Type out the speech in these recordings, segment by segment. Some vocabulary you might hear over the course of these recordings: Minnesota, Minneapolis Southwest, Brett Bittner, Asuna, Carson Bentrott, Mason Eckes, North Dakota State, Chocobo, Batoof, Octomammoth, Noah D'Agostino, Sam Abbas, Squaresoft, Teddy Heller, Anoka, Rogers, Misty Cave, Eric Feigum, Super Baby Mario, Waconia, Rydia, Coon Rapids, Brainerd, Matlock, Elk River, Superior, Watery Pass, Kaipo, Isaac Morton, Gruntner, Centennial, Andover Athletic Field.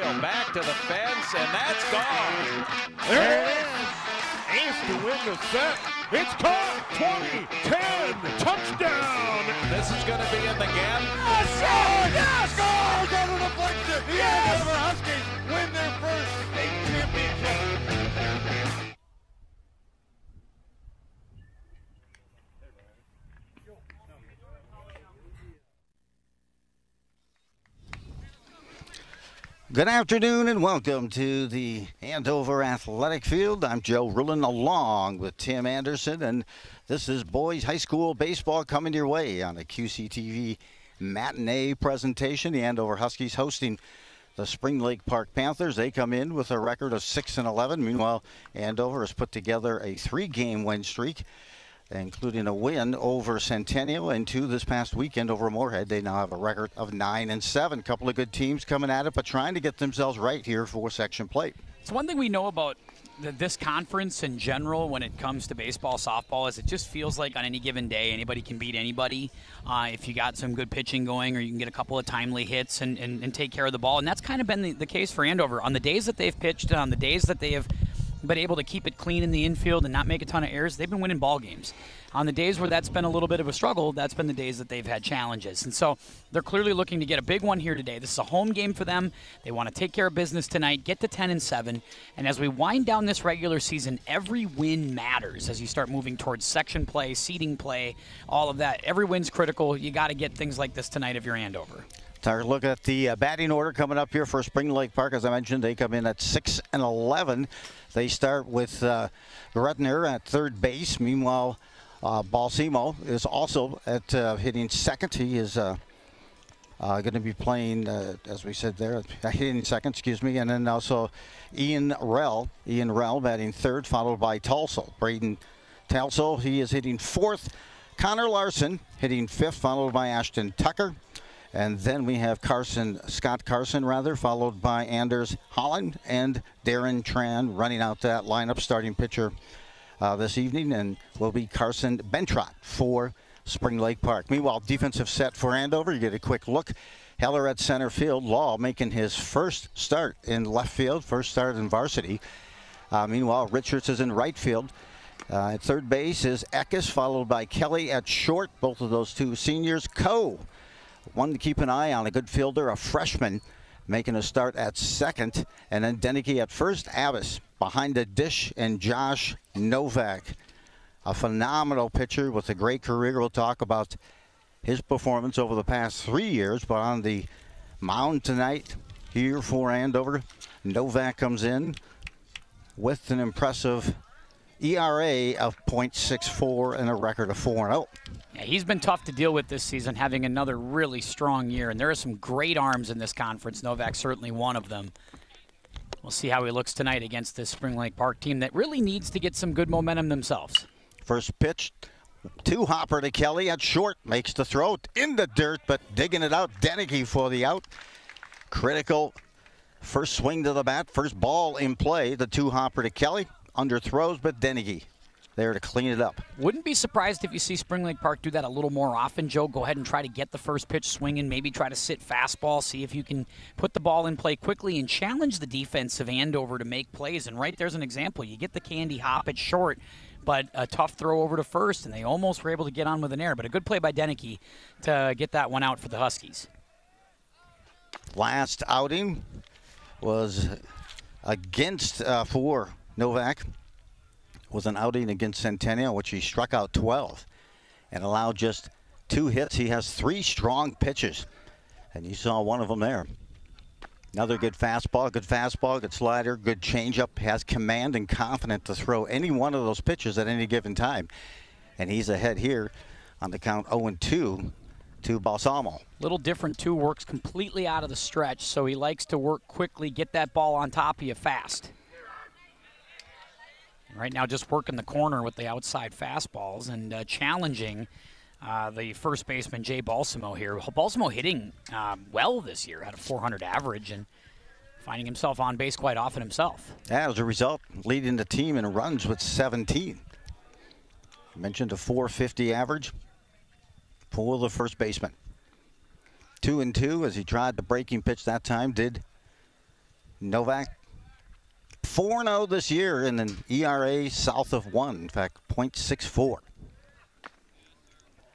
Back to the fence, and that's gone. There it is. Ace to win the set. It's caught. 20-10. Touchdown. This is going to be in the gap. Osseo! Yes! Goal! Go to the deflection. The Andover Huskies win their first state championship. Good afternoon and welcome to the Andover Athletic Field. I'm Joe Rulin along with Tim Anderson, and this is boys high school baseball coming your way on a QCTV matinee presentation. The Andover Huskies hosting the Spring Lake Park Panthers. They come in with a record of 6-11. Meanwhile, Andover has put together a 3-game win streak, including a win over Centennial and 2 this past weekend over Moorhead. They now have a record of 9-7. Couple of good teams coming at it, but trying to get themselves right here for section play. It's one thing we know about this conference in general when it comes to baseball, softball, is it just feels like on any given day anybody can beat anybody if you got some good pitching going or you can get a couple of timely hits and take care of the ball. And that's kind of been the case for Andover. On the days that they've pitched and on the days that they have been able to keep it clean in the infield and not make a ton of errors, they've been winning ball games. On the days where that's been a little bit of a struggle, that's been the days that they've had challenges. And so they're clearly looking to get a big one here today. This is a home game for them. They want to take care of business tonight, get to 10-7. And as we wind down this regular season, every win matters as you start moving towards section play, seeding play, all of that. Every win's critical. You got to get things like this tonight if you're Andover. Our look at the batting order coming up here for Spring Lake Park. As I mentioned, they come in at 6-11. They start with Gretner at third base. Meanwhile, Balsimo is also at hitting second. He is going to be playing, as we said there, hitting second, excuse me. And then also Ian Rell batting third, followed by Tulso. Braden Tulso, he is hitting fourth. Connor Larson hitting fifth, followed by Ashton Tucker. And then we have Scott Carson, followed by Anders Holland and Darren Tran running out that lineup. Starting pitcher this evening and will be Carson Bentrott for Spring Lake Park. Meanwhile, defensive set for Andover. You get a quick look. Heller at center field. Law making his first start in left field, first start in varsity. Meanwhile, Richards is in right field. At third base is Eckes, followed by Kelly at short. Both of those two seniors. Coe, one to keep an eye on, a good fielder, a freshman, making a start at second. And then Denneke at first, Abbas behind the dish, and Josh Novak, a phenomenal pitcher with a great career. We'll talk about his performance over the past 3 years, but on the mound tonight here for Andover, Novak comes in with an impressive ERA of .64 and a record of 4-0. Yeah, he's been tough to deal with this season, having another really strong year, and there are some great arms in this conference. Novak's certainly one of them. We'll see how he looks tonight against this Spring Lake Park team that really needs to get some good momentum themselves. First pitch, two-hopper to Kelly at short, makes the throw in the dirt, but digging it out, Denneke for the out. Critical first swing to the bat, first ball in play, the two-hopper to Kelly. Under throws, but Denneke there to clean it up. Wouldn't be surprised if you see Spring Lake Park do that a little more often, Joe. Go ahead and try to get the first pitch swinging, maybe try to sit fastball, see if you can put the ball in play quickly and challenge the defense of Andover to make plays. And right there's an example. You get the candy hop at short, but a tough throw over to first, and they almost were able to get on with an error. But a good play by Denneke to get that one out for the Huskies. Last outing was against for Novak, was an outing against Centennial, which he struck out 12 and allowed just 2 hits. He has 3 strong pitches, and you saw one of them there. Another good fastball, good slider, good changeup. Has command and confidence to throw any one of those pitches at any given time. And he's ahead here on the count 0-2 to Balsamo. Little different too, works completely out of the stretch, so he likes to work quickly, get that ball on top of you fast. Right now just working the corner with the outside fastballs and challenging the first baseman, Jay Balsamo here. Balsamo hitting well this year, had a .400 average and finding himself on base quite often himself. As a result, leading the team in runs with 17. You mentioned a .450 average for the first baseman. 2-2 as he tried the breaking pitch that time, did Novak 4-0 this year in an ERA south of 1, in fact, .64.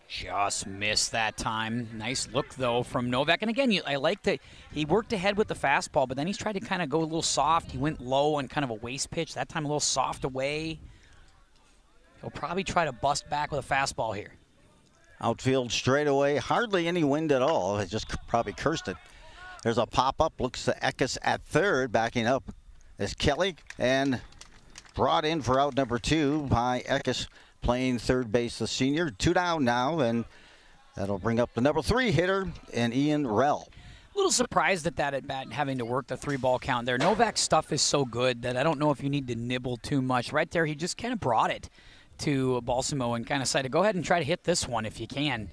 Just missed that time. Nice look, though, from Novak. And again, I like that he worked ahead with the fastball, but then he's tried to kind of go a little soft. He went low on kind of a waist pitch. That time a little soft away. He'll probably try to bust back with a fastball here. Outfield straight away. Hardly any wind at all. It just probably cursed it. There's a pop-up. Looks to Eckes at third. Backing up is Kelly. And brought in for out number 2 by Eckes, playing third base, the senior. 2 down now, and that'll bring up the number 3 hitter, and Ian Rell. A little surprised at that at bat, having to work the 3-ball count there. Novak's stuff is so good that I don't know if you need to nibble too much. Right there, he just kind of brought it to Balsamo and kind of said, go ahead and try to hit this one if you can.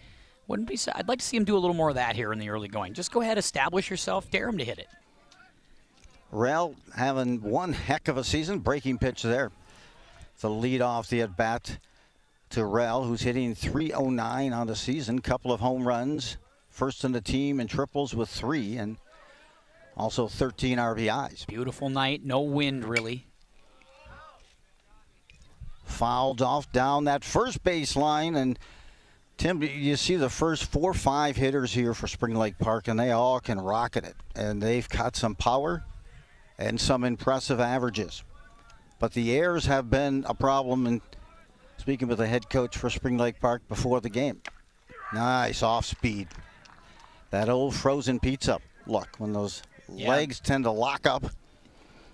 Wouldn't be sad. I'd like to see him do a little more of that here in the early going. Just go ahead, establish yourself, dare him to hit it. Rell having one heck of a season. Breaking pitch there to lead off the at bat to Rell, who's hitting .309 on the season. Couple of home runs, first in the team in triples with 3, and also 13 RBIs. Beautiful night, no wind really. Fouled off down that first baseline, and Tim, you see the first 4 or 5 hitters here for Spring Lake Park, and they all can rocket it. And they've got some power and some impressive averages. But the errors have been a problem, and speaking with the head coach for Spring Lake Park before the game. Nice off speed. That old frozen pizza look when those legs tend to lock up.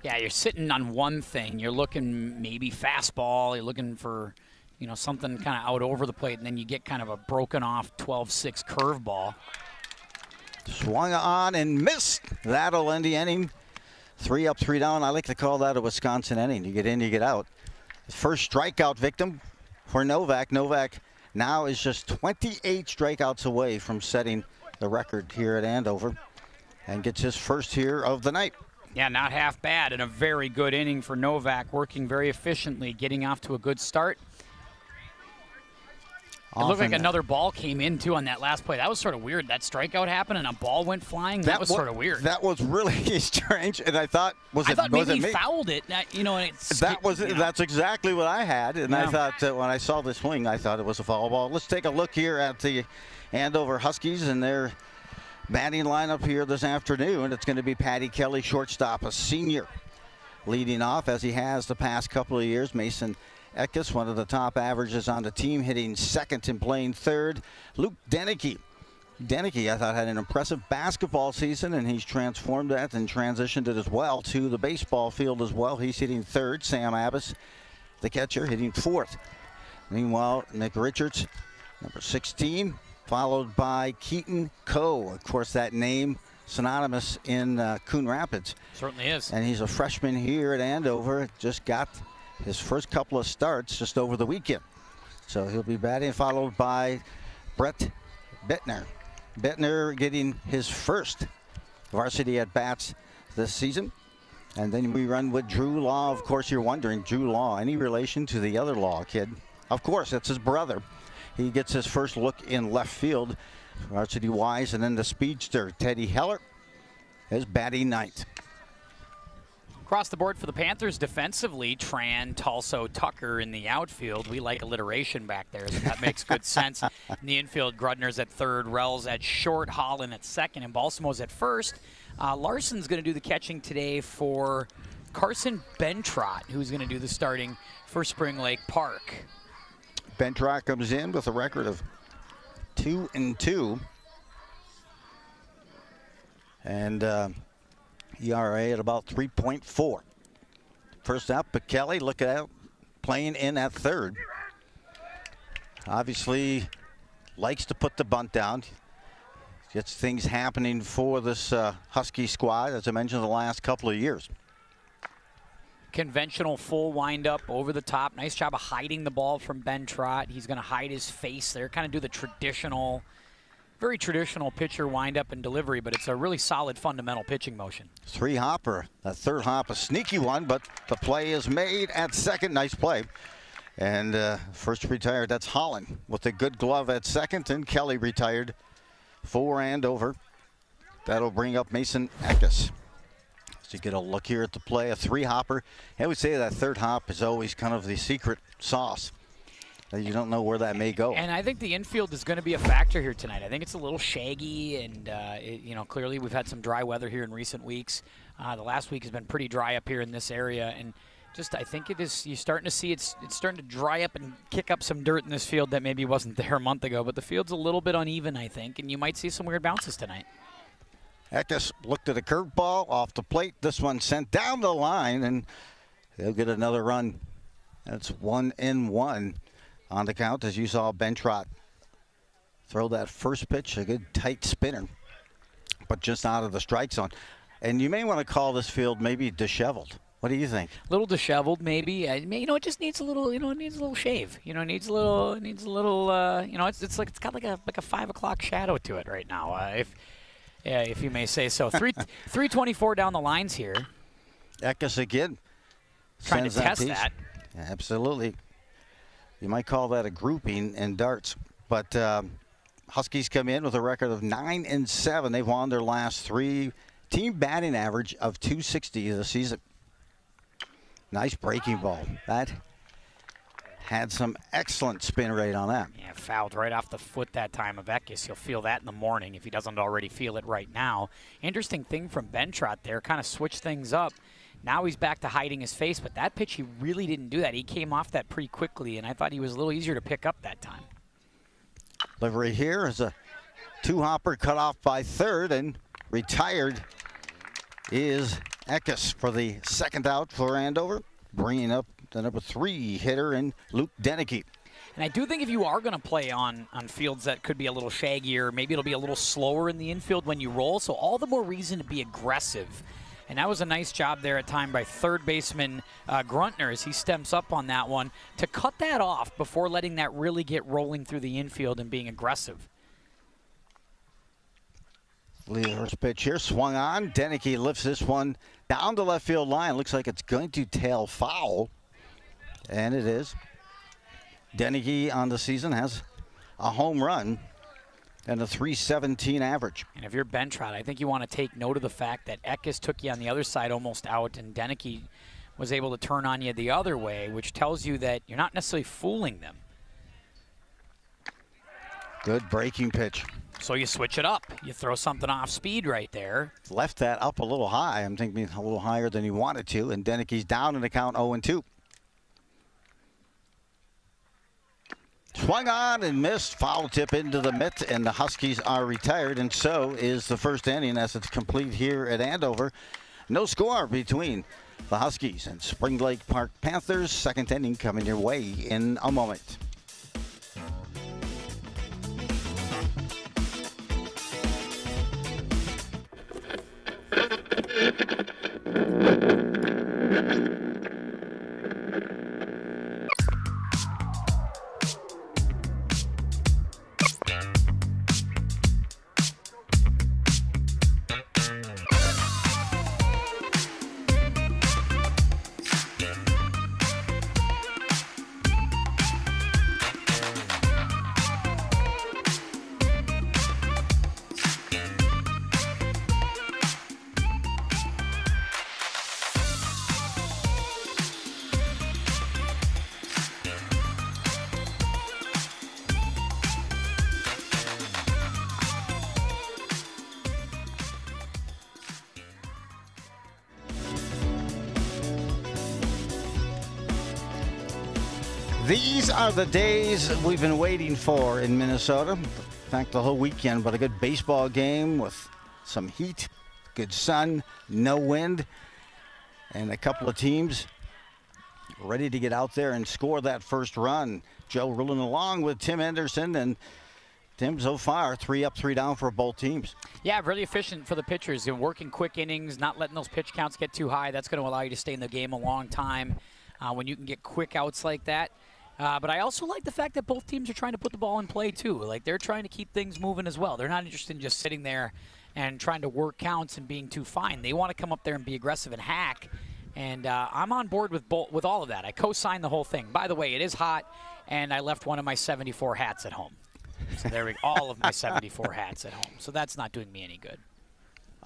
Yeah, you're sitting on one thing. You're looking maybe fastball. You're looking for, you know, something kind of out over the plate, and then you get kind of a broken off 12-6 curveball. Swung on and missed. That'll end the inning. 3 up, 3 down. I like to call that a Wisconsin inning. You get in, you get out. First strikeout victim for Novak. Novak now is just 28 strikeouts away from setting the record here at Andover, and gets his first here of the night. Yeah, not half bad, and a very good inning for Novak, working very efficiently, getting off to a good start. It looked like another ball came in, too, on that last play. That was sort of weird. That strikeout happened, and a ball went flying. That was sort of weird. That was really strange, and I thought, was it me? I thought maybe he fouled it. You know, and that's exactly what I had, and I thought when I saw this swing, I thought it was a foul ball. Let's take a look here at the Andover Huskies and their batting lineup here this afternoon. It's going to be Patty Kelly, shortstop, a senior, leading off as he has the past couple of years. Mason Eckes, one of the top averages on the team, hitting second and playing third. Luke Denneke. Denneke, I thought, had an impressive basketball season, and he's transformed that and transitioned it as well to the baseball field as well. He's hitting third. Sam Abbas, the catcher, hitting fourth. Meanwhile, Nick Richards, number 16, followed by Keaton Coe. Of course, that name synonymous in Coon Rapids. Certainly is. And he's a freshman here at Andover. Just got his first couple of starts just over the weekend. So he'll be batting, followed by Brett Bittner. Bittner getting his first varsity at-bats this season. And then we run with Drew Law. Of course, you're wondering, Drew Law, any relation to the other Law kid? Of course, that's his brother. He gets his first look in left field, varsity-wise. And then the speedster, Teddy Heller, is batting ninth. Across the board for the Panthers defensively, Tran, Tulso, Tucker in the outfield. We like alliteration back there, so that makes good sense. In the infield, Grudner's at third, Rell's at short, Holland at second, and Balsamo's at first. Larson's going to do the catching today for Carson Bentrott, who's going to do the starting for Spring Lake Park. Bentrott comes in with a record of 2-2. And ERA at about 3.4. First out, but Kelly, look out, playing in at third. Obviously likes to put the bunt down. Gets things happening for this Husky squad, as I mentioned, the last couple of years. Conventional full windup over the top. Nice job of hiding the ball from Bentrott. He's going to hide his face there, kind of do the traditional, very traditional pitcher windup and delivery, but it's a really solid fundamental pitching motion. Three hopper, a third hop, a sneaky one, but the play is made at second. Nice play. And first retired, that's Holland with a good glove at second, and Kelly retired for Andover. That'll bring up Mason Eckes. So you get a look here at the play, a three hopper. And we say that third hop is always kind of the secret sauce. You don't know where that may go. And I think the infield is going to be a factor here tonight. I think it's a little shaggy, and clearly we've had some dry weather here in recent weeks. The last week has been pretty dry up here in this area, and just I think it is. You're starting to see it's starting to dry up and kick up some dirt in this field that maybe wasn't there a month ago. But the field's a little bit uneven, I think, and you might see some weird bounces tonight. Eckes looked at a curveball off the plate. This one sent down the line, and they'll get another run. That's 1-1. On the count, as you saw Bentrott throw that first pitch, a good tight spinner, but just out of the strike zone. And you may want to call this field maybe disheveled. What do you think? A little disheveled, maybe. It just needs a little. It needs a little shave. It needs a little. It needs a little. It's like it's got like a 5 o'clock shadow to it right now, if you may say so. 324 down the lines here. Eckes again, trying to test that. Absolutely. You might call that a grouping in darts, but Huskies come in with a record of 9-7. They've won their last three. Team batting average of 260 this season. Nice breaking ball. That had some excellent spin rate on that. Yeah, fouled right off the foot that time of Eckes. He'll feel that in the morning if he doesn't already feel it right now. Interesting thing from Bentrott there, kind of switched things up. Now he's back to hiding his face, but that pitch, he really didn't do that. He came off that pretty quickly, and I thought he was a little easier to pick up that time. Delivery here is a two-hopper cut off by third, and retired is Eckes for the second out for Andover, bringing up the number 3 hitter in Luke Denneke. And I do think if you are going to play on fields that could be a little shaggier, maybe it'll be a little slower in the infield when you roll, so all the more reason to be aggressive. And that was a nice job there at time by third baseman Gruntner as he steps up on that one to cut that off before letting that really get rolling through the infield and being aggressive. Leader's pitch here, swung on. Denneke lifts this one down the left field line. Looks like it's going to tail foul, and it is. Denneke on the season has a home run and a .317 average. And if you're Bentrott, I think you want to take note of the fact that Eckes took you on the other side almost out, and Denneke was able to turn on you the other way, which tells you that you're not necessarily fooling them. Good breaking pitch. So you switch it up. You throw something off speed right there. Left that up a little high. I'm thinking a little higher than he wanted to, and Denneke's down in the count 0-2. Swung on and missed, foul tip into the mitt, and the Huskies are retired, and so is the first inning as it's complete here at Andover. No score between the Huskies and Spring Lake Park Panthers. Second inning coming your way in a moment. These are the days we've been waiting for in Minnesota. In fact, the whole weekend, but a good baseball game with some heat, good sun, no wind, and a couple of teams ready to get out there and score that first run. Joe rolling along with Tim Anderson, and Tim, so far, 3 up, 3 down for both teams. Yeah, really efficient for the pitchers. They're working quick innings, not letting those pitch counts get too high. That's going to allow you to stay in the game a long time when you can get quick outs like that. But I also like the fact that both teams are trying to put the ball in play, too. Like, they're trying to keep things moving as well. They're not interested in just sitting there and trying to work counts and being too fine. They want to come up there and be aggressive and hack. And I'm on board with all of that. I co-signed the whole thing. By the way, it is hot, and I left one of my 74 hats at home. So there we go. All of my 74 hats at home. So that's not doing me any good.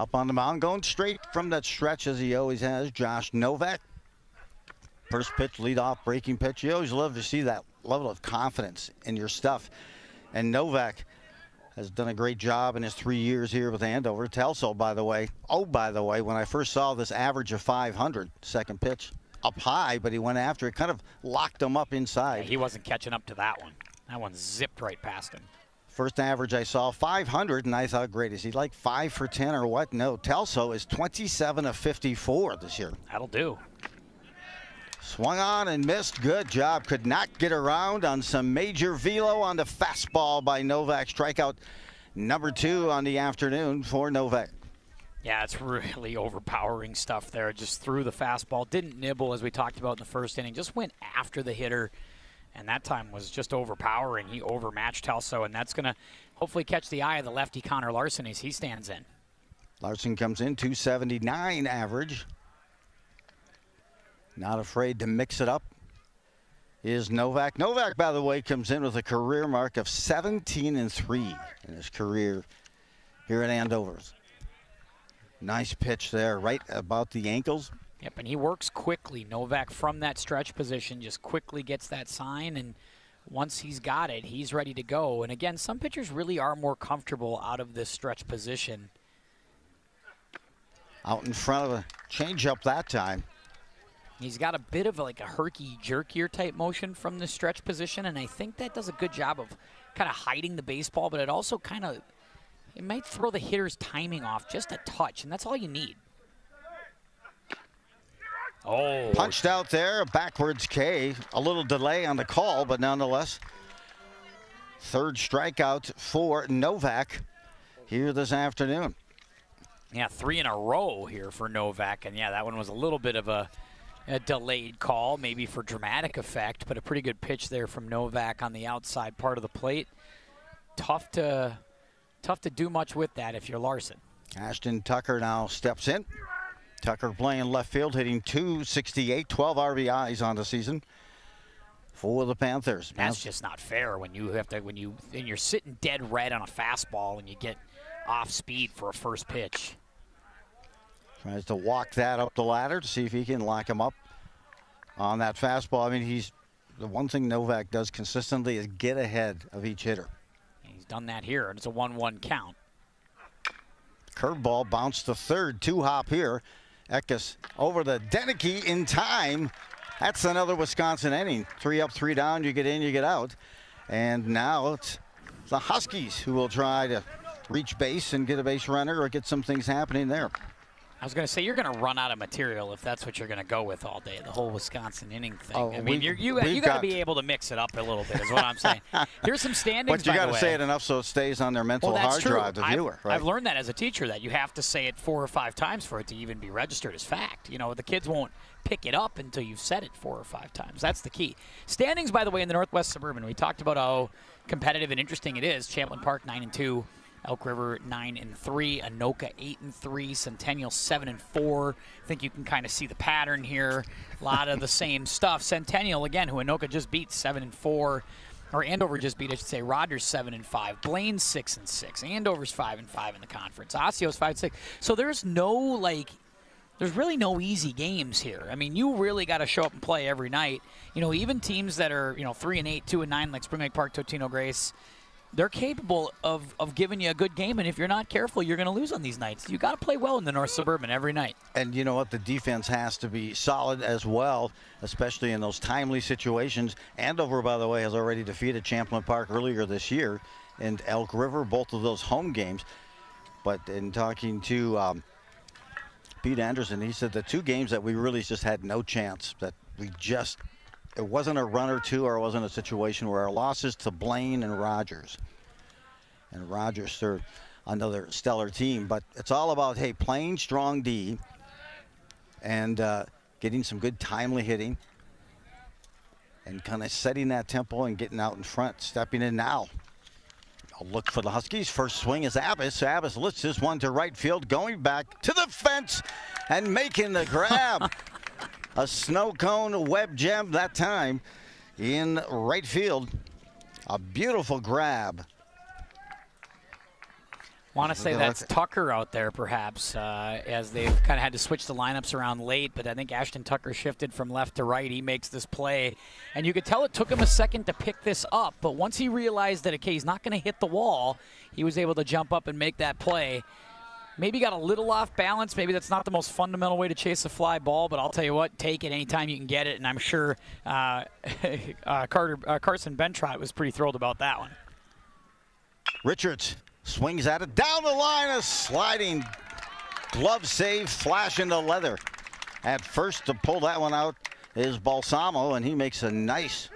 Up on the mound, going straight from that stretch as he always has, Josh Novak. First pitch, leadoff, breaking pitch. You always love to see that level of confidence in your stuff. And Novak has done a great job in his 3 years here with Andover. Telso, by the way. Oh, by the way, when I first saw this average of 500, second pitch up high, but he went after it, kind of locked him up inside. Yeah, he wasn't catching up to that one. That one zipped right past him. First average I saw, 500, and I thought, great, is he like 5 for 10 or what? No, Telso is 27 of 54 this year. That'll do. Swung on and missed. Good job. Could not get around on some major velo on the fastball by Novak. Strikeout number 2 on the afternoon for Novak. Yeah, it's really overpowering stuff there. Just threw the fastball. Didn't nibble, as we talked about in the first inning. Just went after the hitter. And that time was just overpowering. He overmatched Telso, and that's going to hopefully catch the eye of the lefty Connor Larson as he stands in. Larson comes in, 279 average. Not afraid to mix it up is Novak. Novak, by the way, comes in with a career mark of 17-3 in his career here at Andover. Nice pitch there, right about the ankles. Yep, and he works quickly. Novak, from that stretch position, just quickly gets that sign, and once he's got it, he's ready to go. And again, some pitchers really are more comfortable out of this stretch position. Out in front of a changeup that time. He's got a bit of like a herky-jerkier type motion from the stretch position, and I think that does a good job of kind of hiding the baseball, but it also kind of, it might throw the hitter's timing off just a touch, and that's all you need. Oh. Punched out there, backwards K. A little delay on the call, but nonetheless, third strikeout for Novak here this afternoon. Yeah, 3 in a row here for Novak, and yeah, that one was a little bit of a delayed call, maybe for dramatic effect, but a pretty good pitch there from Novak on the outside part of the plate. Tough to do much with that if you're Larson. Ashton Tucker now steps in. Tucker playing left field, hitting 268, 12 RBIs on the season for the Panthers. That's just not fair when you have to, when you're sitting dead red on a fastball and you get off speed for a first pitch. Tries to walk that up the ladder to see if he can lock him up on that fastball. I mean, he's, the one thing Novak does consistently is get ahead of each hitter. He's done that here, and it's a 1-1 count. Curveball bounced to third, two hop here. Eckes over the Denneke in time. That's another Wisconsin inning. 3 up, 3 down, you get in, you get out. And now it's the Huskies who will try to reach base and get a base runner or get some things happening there. I was going to say, you're going to run out of material if that's what you're going to go with all day, the whole Wisconsin inning thing. Oh, I mean, you got to be able to mix it up a little bit is what I'm saying. Here's some standings, but you got to say it enough so it stays on their mental hard drive, the viewer. Right? I've learned that as a teacher, that you have to say it 4 or 5 times for it to even be registered as fact. You know, the kids won't pick it up until you've said it 4 or 5 times. That's the key. Standings, by the way, in the Northwest Suburban. We talked about how competitive and interesting it is. Champlain Park 9-2. Elk River 9-3, Anoka 8-3, Centennial 7-4. I think you can kind of see the pattern here. A lot of the same stuff. Centennial again, who Anoka just beat 7-4, or Andover just beat, I should say. Rogers 7-5, Blaine 6-6, Andover's 5-5 in the conference. Osseo's 5-6. So there's no there's really no easy games here. I mean, you really got to show up and play every night. You know, even teams that are 3-8, 2-9, like Spring Lake Park, Totino Grace. They're capable of giving you a good game, and if you're not careful, you're going to lose on these nights. You got to play well in the North Suburban every night. And you know what? The defense has to be solid as well, especially in those timely situations. Andover, by the way, has already defeated Champlain Park earlier this year and Elk River, both of those home games. But in talking to Pete Anderson, he said the 2 games that we really just had no chance, that we just – it wasn't a run or 2, or it wasn't a situation where our losses to Blaine and Rogers. And Rogers are another stellar team, but it's all about, hey, playing strong D and getting some good timely hitting and kind of setting that tempo and getting out in front, stepping in now. A look for the Huskies. First swing is Abbas. Abbas lifts this one to right field, going back to the fence and making the grab. A snow cone web gem that time in right field. A beautiful grab Want to say that's Tucker out there, perhaps, as they've kind of had to switch the lineups around late. But I think Ashton Tucker shifted from left to right. He makes this play. And you could tell it took him a second to pick this up. But once he realized that, okay, he's not going to hit the wall, he was able to jump up and make that play. Maybe got a little off balance. Maybe that's not the most fundamental way to chase a fly ball. But I'll tell you what, take it anytime you can get it. And I'm sure Carson Bentrott was pretty thrilled about that one. Richards. Swings at it, down the line, a sliding glove save, flash into leather. At first to pull that one out is Balsamo, and he makes a nice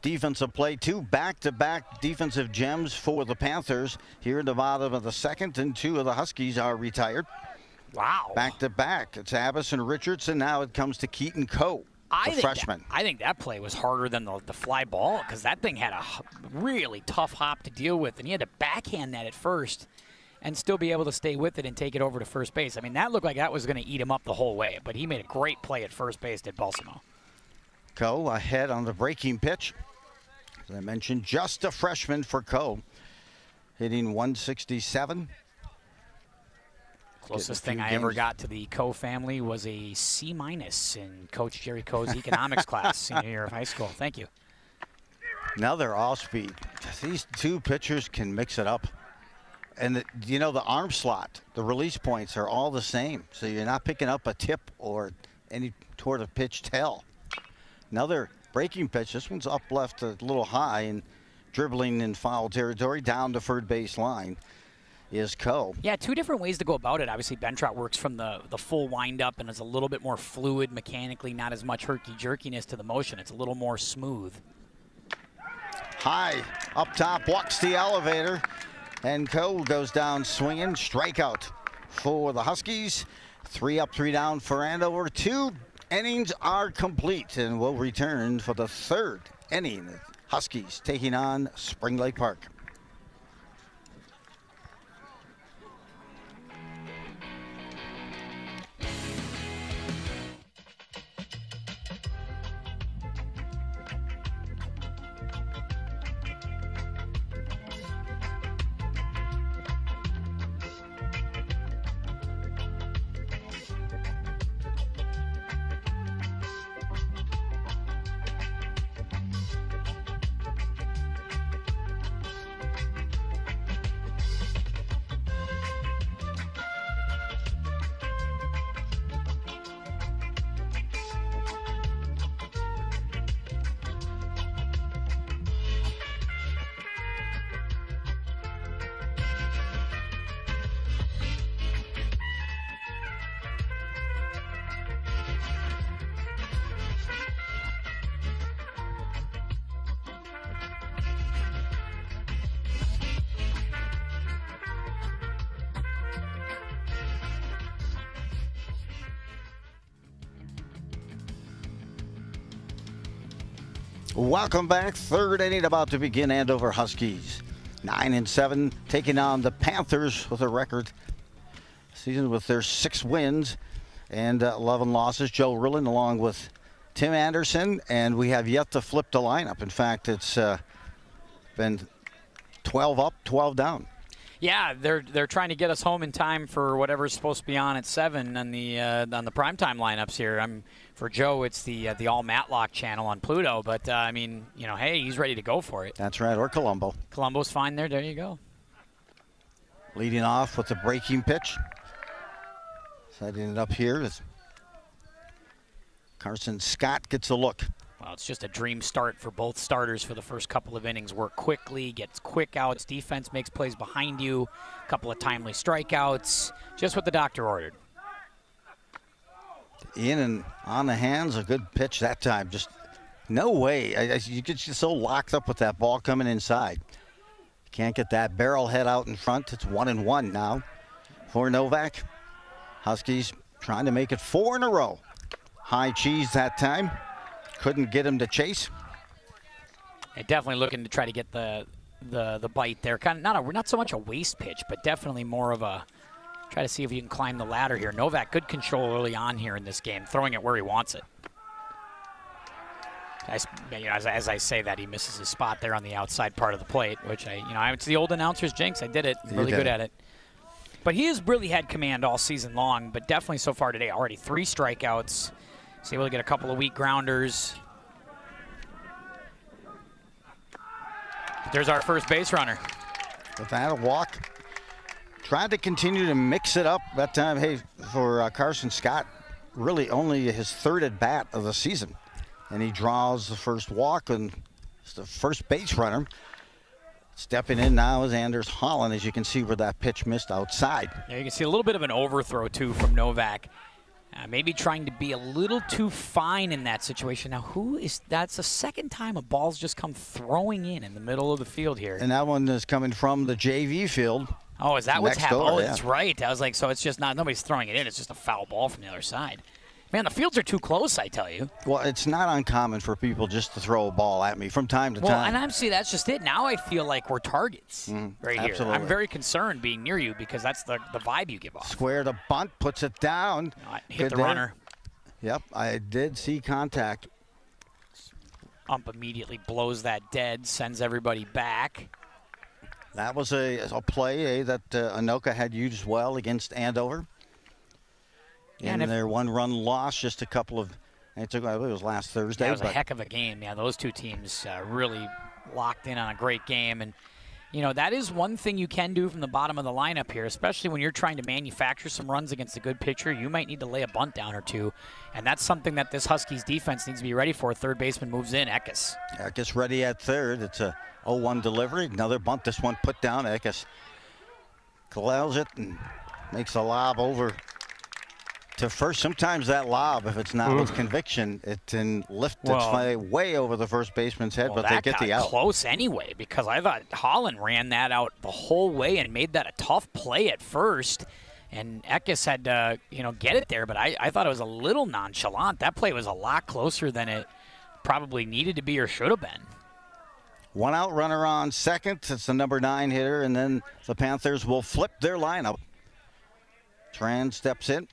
defensive play. Two back-to-back defensive gems for the Panthers here in the bottom of the second, and two of the Huskies are retired. Wow. Back-to-back. It's Abbas and Richardson. Now it comes to Keaton Coe. I think that play was harder than the fly ball, because that thing had a really tough hop to deal with, and he had to backhand that at first and still be able to stay with it and take it over to first base. I mean, that looked like that was going to eat him up the whole way, but he made a great play at first base, did Balsamo. Coe ahead on the breaking pitch. As I mentioned, just a freshman for Coe, hitting 167. Closest thing I ever got to the Coe family was a C- in Coach Jerry Coe's economics class senior year of high school. Thank you. Now they're all speed. These two pitchers can mix it up. And, you know, the arm slot, the release points are all the same. So you're not picking up a tip or any sort of pitch tell. Another breaking pitch. This one's up left a little high and dribbling in foul territory down to third base line. Is Coe. Yeah, two different ways to go about it. Obviously, Bentrott works from the full windup and is a little bit more fluid mechanically, not as much herky-jerkiness to the motion. It's a little more smooth. High up top, walks the elevator, and Coe goes down swinging. Strikeout for the Huskies. 3 up, 3 down for Andover. 2 innings are complete, and will return for the 3rd inning. Huskies taking on Spring Lake Park. Welcome back. 3rd inning about to begin. Andover Huskies 9-7 taking on the Panthers with a record season with their 6 wins and 11 losses. Joe Rillin along with Tim Anderson, and we have yet to flip the lineup. In fact, it's been 12 up, 12 down. Yeah, they're trying to get us home in time for whatever's supposed to be on at 7 on the primetime lineups here. For Joe, it's the All Matlock channel on Pluto, but I mean, you know, hey, he's ready to go for it. That's right, or Colombo. Colombo's fine there. There you go. Leading off with the breaking pitch. Setting it up here. Carson Scott gets a look. Well, it's just a dream start for both starters for the first couple of innings. Work quickly, gets quick outs, defense makes plays behind you, a couple of timely strikeouts, just what the doctor ordered. In and on the hands, a good pitch that time. Just no way. You get so locked up with that ball coming inside. Can't get that barrel head out in front. It's 1-1 now for Novak. Huskies trying to make it 4 in a row. High cheese that time. Couldn't get him to chase. Yeah, definitely looking to try to get the bite there. Kind of not so much a waste pitch, but definitely more of a try to see if you can climb the ladder here. Novak, good control early on here in this game, throwing it where he wants it. As I say that, he misses his spot there on the outside part of the plate, which it's the old announcer's jinx. I did it. Really good at it. But he has really had command all season long, but definitely so far today, already 3 strikeouts. He's able to get a couple of weak grounders. There's our first base runner. With that walk, tried to continue to mix it up that time. Hey, for Carson Scott, really only his 3rd at bat of the season. And he draws the first walk, and it's the first base runner. Stepping in now is Anders Holland, as you can see where that pitch missed outside. Yeah, you can see a little bit of an overthrow, too, from Novak. Maybe trying to be a little too fine in that situation. Now, who is that's the 2nd time a ball's just come throwing in the middle of the field here. And that one is coming from the JV field. Oh, is that what's happening? Oh, yeah. That's right. I was like, so it's just not, nobody's throwing it in. It's just a foul ball from the other side. Man, the fields are too close, I tell you. Well, it's not uncommon for people just to throw a ball at me from time to time. Well, and I'm seeing that's just it. Now I feel like we're targets right absolutely. Here. I'm very concerned being near you because that's the vibe you give off. Square to bunt, puts it down. Hit the runner. Yep, I did see contact. Ump immediately blows that dead, sends everybody back. That was a play that Anoka had used well against Andover. And their one-run loss, just a couple of, it took, I believe it was last Thursday. That was a heck of a game. Yeah, those two teams really locked in on a great game. And, you know, that is one thing you can do from the bottom of the lineup here, especially when you're trying to manufacture some runs against a good pitcher. You might need to lay a bunt down or two. And that's something that this Huskies defense needs to be ready for. Third baseman moves in, Eckes. Eckes ready at third. It's a 0-1 delivery. Another bunt. This one put down. Eckes allows it and makes a lob over to first. Sometimes that lob, if it's not with conviction, it can lift its way over the first baseman's head, but they get the out. Close anyway, because I thought Holland ran that out the whole way and made that a tough play at first, and Eckes had to, you know, get it there, but I thought it was a little nonchalant. That play was a lot closer than it probably needed to be or should have been. One out, runner on second. It's the number 9 hitter, and then the Panthers will flip their lineup. Tran steps in.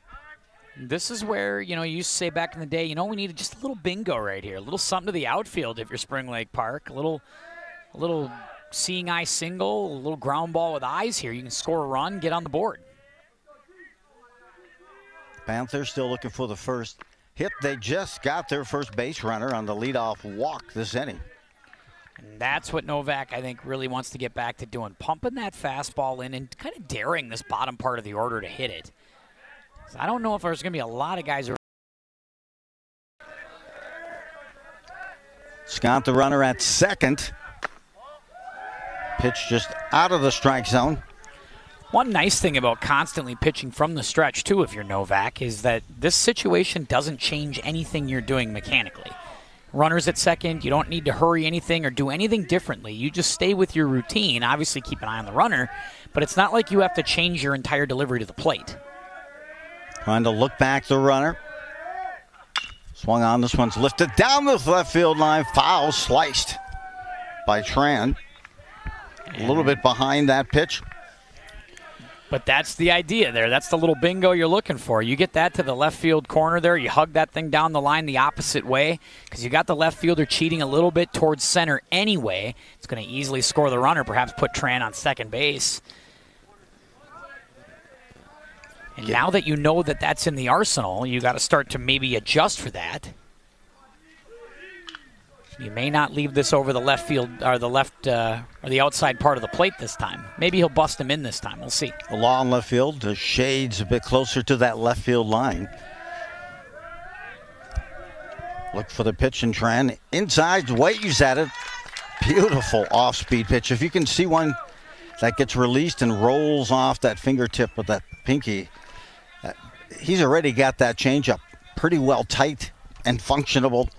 This is where, you know, you used to say back in the day, you know, we needed just a little bingo right here, a little something to the outfield if you're Spring Lake Park, a little seeing eye single, a little ground ball with eyes here. You can score a run, get on the board. Panthers still looking for the first hit. They just got their first base runner on the leadoff walk this inning. And that's what Novak, I think, really wants to get back to doing, pumping that fastball in and kind of daring this bottom part of the order to hit it. I don't know if there's going to be a lot of guys. Scott, the runner at second. Pitch just out of the strike zone. One nice thing about constantly pitching from the stretch, too, if you're Novak, is that this situation doesn't change anything you're doing mechanically. Runners at second, you don't need to hurry anything or do anything differently. You just stay with your routine. Obviously, keep an eye on the runner, but it's not like you have to change your entire delivery to the plate. Trying to look back the runner. Swung on, this one's lifted down the left field line. Foul sliced by Tran. A little bit behind that pitch. But that's the idea there. That's the little bingo you're looking for. You get that to the left field corner there. You hug that thing down the line the opposite way because you got the left fielder cheating a little bit towards center anyway. It's going to easily score the runner, perhaps put Tran on second base. And now that you know that that's in the arsenal, you got to start to maybe adjust for that. You may not leave this over the left field or the left or the outside part of the plate this time. Maybe he'll bust him in this time. We'll see. The law in left field, the shades a bit closer to that left field line. Look for the pitch and Tran inside, waves at it. Beautiful off-speed pitch. If you can see one that gets released and rolls off that fingertip with that pinky. He's already got that changeup pretty well tight and functionable,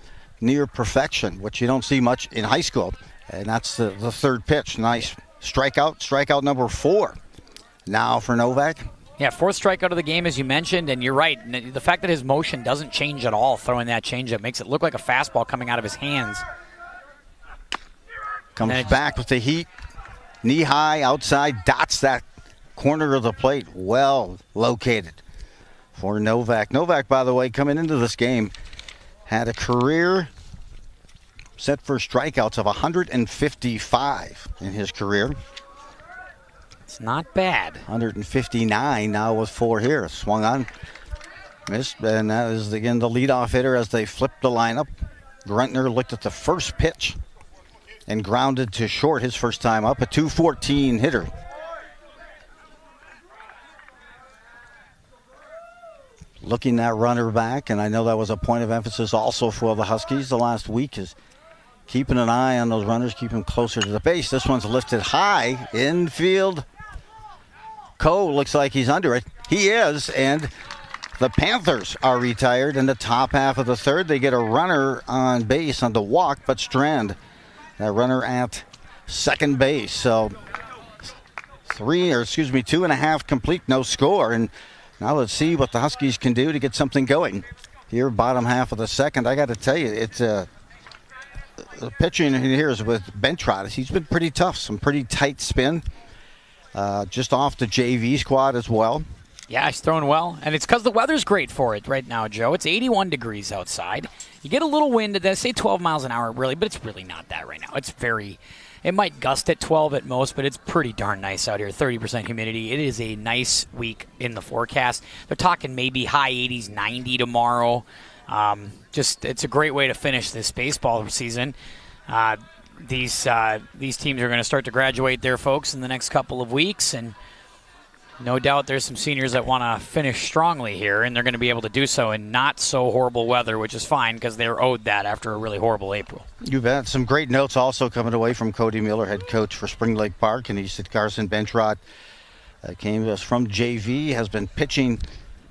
near perfection, which you don't see much in high school. And that's the 3rd pitch. Nice strikeout number 4. Now for Novak. Yeah, 4th strikeout of the game, as you mentioned, and you're right. The fact that his motion doesn't change at all, throwing that changeup, makes it look like a fastball coming out of his hands. Comes back with the heat. Knee high, outside, dots that corner of the plate. Well located for Novak. Novak, by the way, coming into this game, had a career set for strikeouts of 155 in his career. That's not bad. 159 now with four here. Swung on. Missed, and that is again the leadoff hitter as they flip the lineup. Gruntner looked at the first pitch and grounded to short his first time up. A 2-14 hitter. Looking that runner back, and I know that was a point of emphasis also for the Huskies the last week, is keeping an eye on those runners, keeping them closer to the base. This one's lifted high, infield. Coe looks like he's under it. He is, and the Panthers are retired in the top half of the third. They get a runner on base on the walk, but Strand, that runner at second base. So two and a half complete, no score. And now let's see what the Huskies can do to get something going here, bottom half of the second. I got to tell you, it's the pitching here is with Bentrot. He's been pretty tough, some pretty tight spin. Just off the JV squad as well. Yeah, he's throwing well, and it's because the weather's great for it right now, Joe. It's 81 degrees outside. You get a little wind, they say 12 miles an hour, really, but it's really not that right now. It's very, it might gust at 12 at most, but it's pretty darn nice out here, 30% humidity. It is a nice week in the forecast. They're talking maybe high 80s, 90 tomorrow. It's a great way to finish this baseball season. These teams are going to start to graduate their folks in the next couple of weeks, and no doubt there's some seniors that want to finish strongly here, and they're going to be able to do so in not so horrible weather, which is fine because they're owed that after a really horrible April. You've had some great notes also coming away from Cody Miller, head coach for Spring Lake Park, and he said Carson Bentrot came to us from JV, has been pitching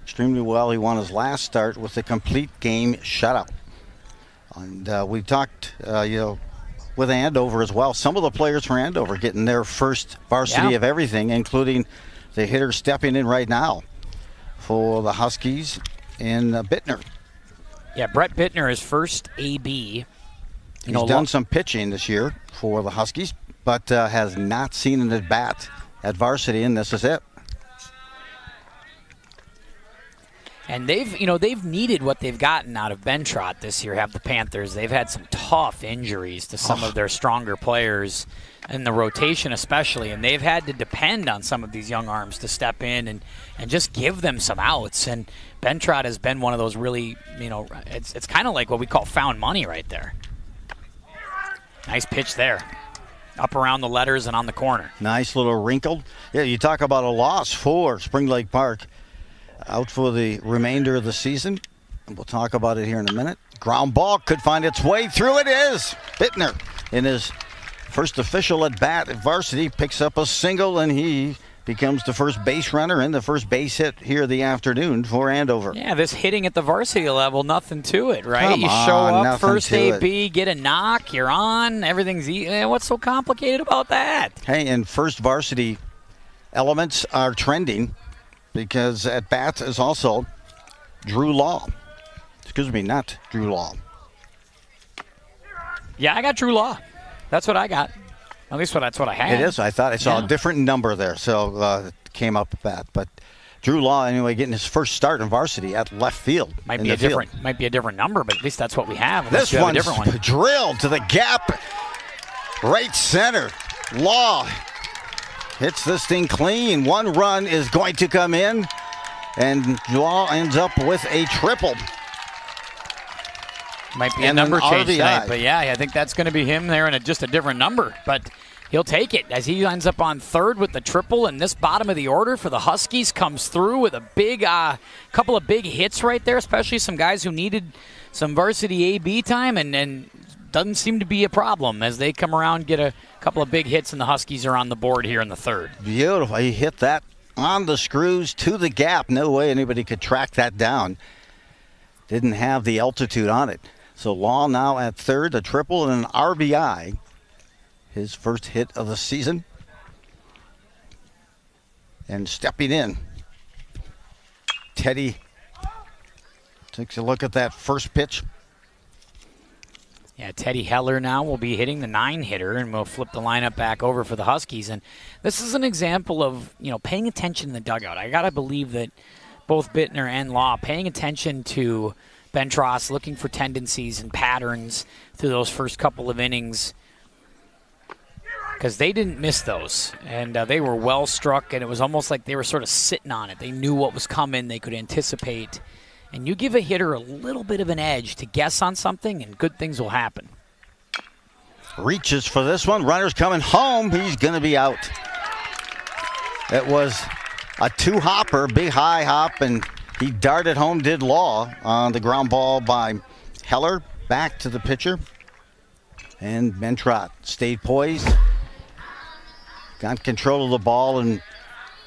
extremely well. He won his last start with a complete game shutout. And we talked, with Andover as well. Some of the players for Andover getting their first varsity of everything, including the hitter stepping in right now for the Huskies in Bittner. Yeah, Brett Bittner is first AB. He's done some pitching this year for the Huskies, but has not seen an at-bat at varsity, and this is it. And they've needed what they've gotten out of Bentrot this year, have the Panthers. They've had some tough injuries to some of their stronger players in the rotation especially, and they've had to depend on some of these young arms to step in and just give them some outs. And Bentrot has been one of those really, it's kind of like what we call found money right there. Nice pitch there. Up around the letters and on the corner. Nice little wrinkle. Yeah, you talk about a loss for Spring Lake Park. Out for the remainder of the season. And we'll talk about it here in a minute. Ground ball could find its way through. It is. Bittner in his first official at bat at varsity picks up a single, and he becomes the first base runner and the first base hit here the afternoon for Andover. Yeah, this hitting at the varsity level, nothing to it, right? Come you show on, up first AB, get a knock, you're on, everything's easy. What's so complicated about that? Hey, and first varsity elements are trending, because at bats is also Drew Law. Excuse me, not Drew Law. Yeah, I got Drew Law. That's what I got. At least that's what I had. It is. I thought I saw a different number there, so it came up at bat. But Drew Law, anyway, getting his first start in varsity at left field. Might be a different number, but at least that's what we have. This one's drilled to the gap, right center. Law hits this thing clean. One run is going to come in, and Law ends up with a triple. Might be a number change tonight, but yeah, I think that's going to be him there in just a different number. But he'll take it as he ends up on third with the triple, and this bottom of the order for the Huskies comes through with a big couple of big hits right there, especially some guys who needed some varsity AB time, and doesn't seem to be a problem as they come around, get a couple of big hits, and the Huskies are on the board here in the third. Beautiful. He hit that on the screws to the gap. No way anybody could track that down. Didn't have the altitude on it. So Law now at third, a triple and an RBI. His first hit of the season. And stepping in, Teddy takes a look at that first pitch. Yeah, Teddy Heller now will be hitting the 9-hitter, and we'll flip the lineup back over for the Huskies. And this is an example of, paying attention in the dugout. I got to believe that both Bittner and Law paying attention to Bentrot, looking for tendencies and patterns through those first couple of innings. because they didn't miss those. And they were well struck, and it was almost like they were sort of sitting on it. They knew what was coming. They could anticipate. And you give a hitter a little bit of an edge to guess on something, and good things will happen. Reaches for this one. Runner's coming home. He's going to be out. It was a two-hopper, big high hop, and he darted home, did law on the ground ball by Heller. Back to the pitcher. And Mentrot stayed poised, got control of the ball, and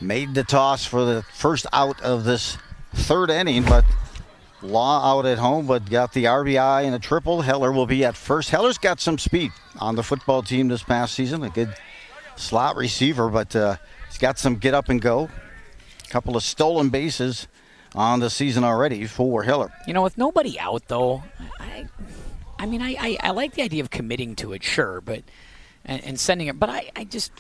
made the toss for the first out of this third inning. But Law out at home, but got the RBI and a triple. Heller will be at first. Heller's got some speed on the football team this past season. A good slot receiver, but he's got some get up and go. A couple of stolen bases on the season already for Heller. You know, with nobody out, though, I mean, I like the idea of committing to it, sure, but and sending it. But I just,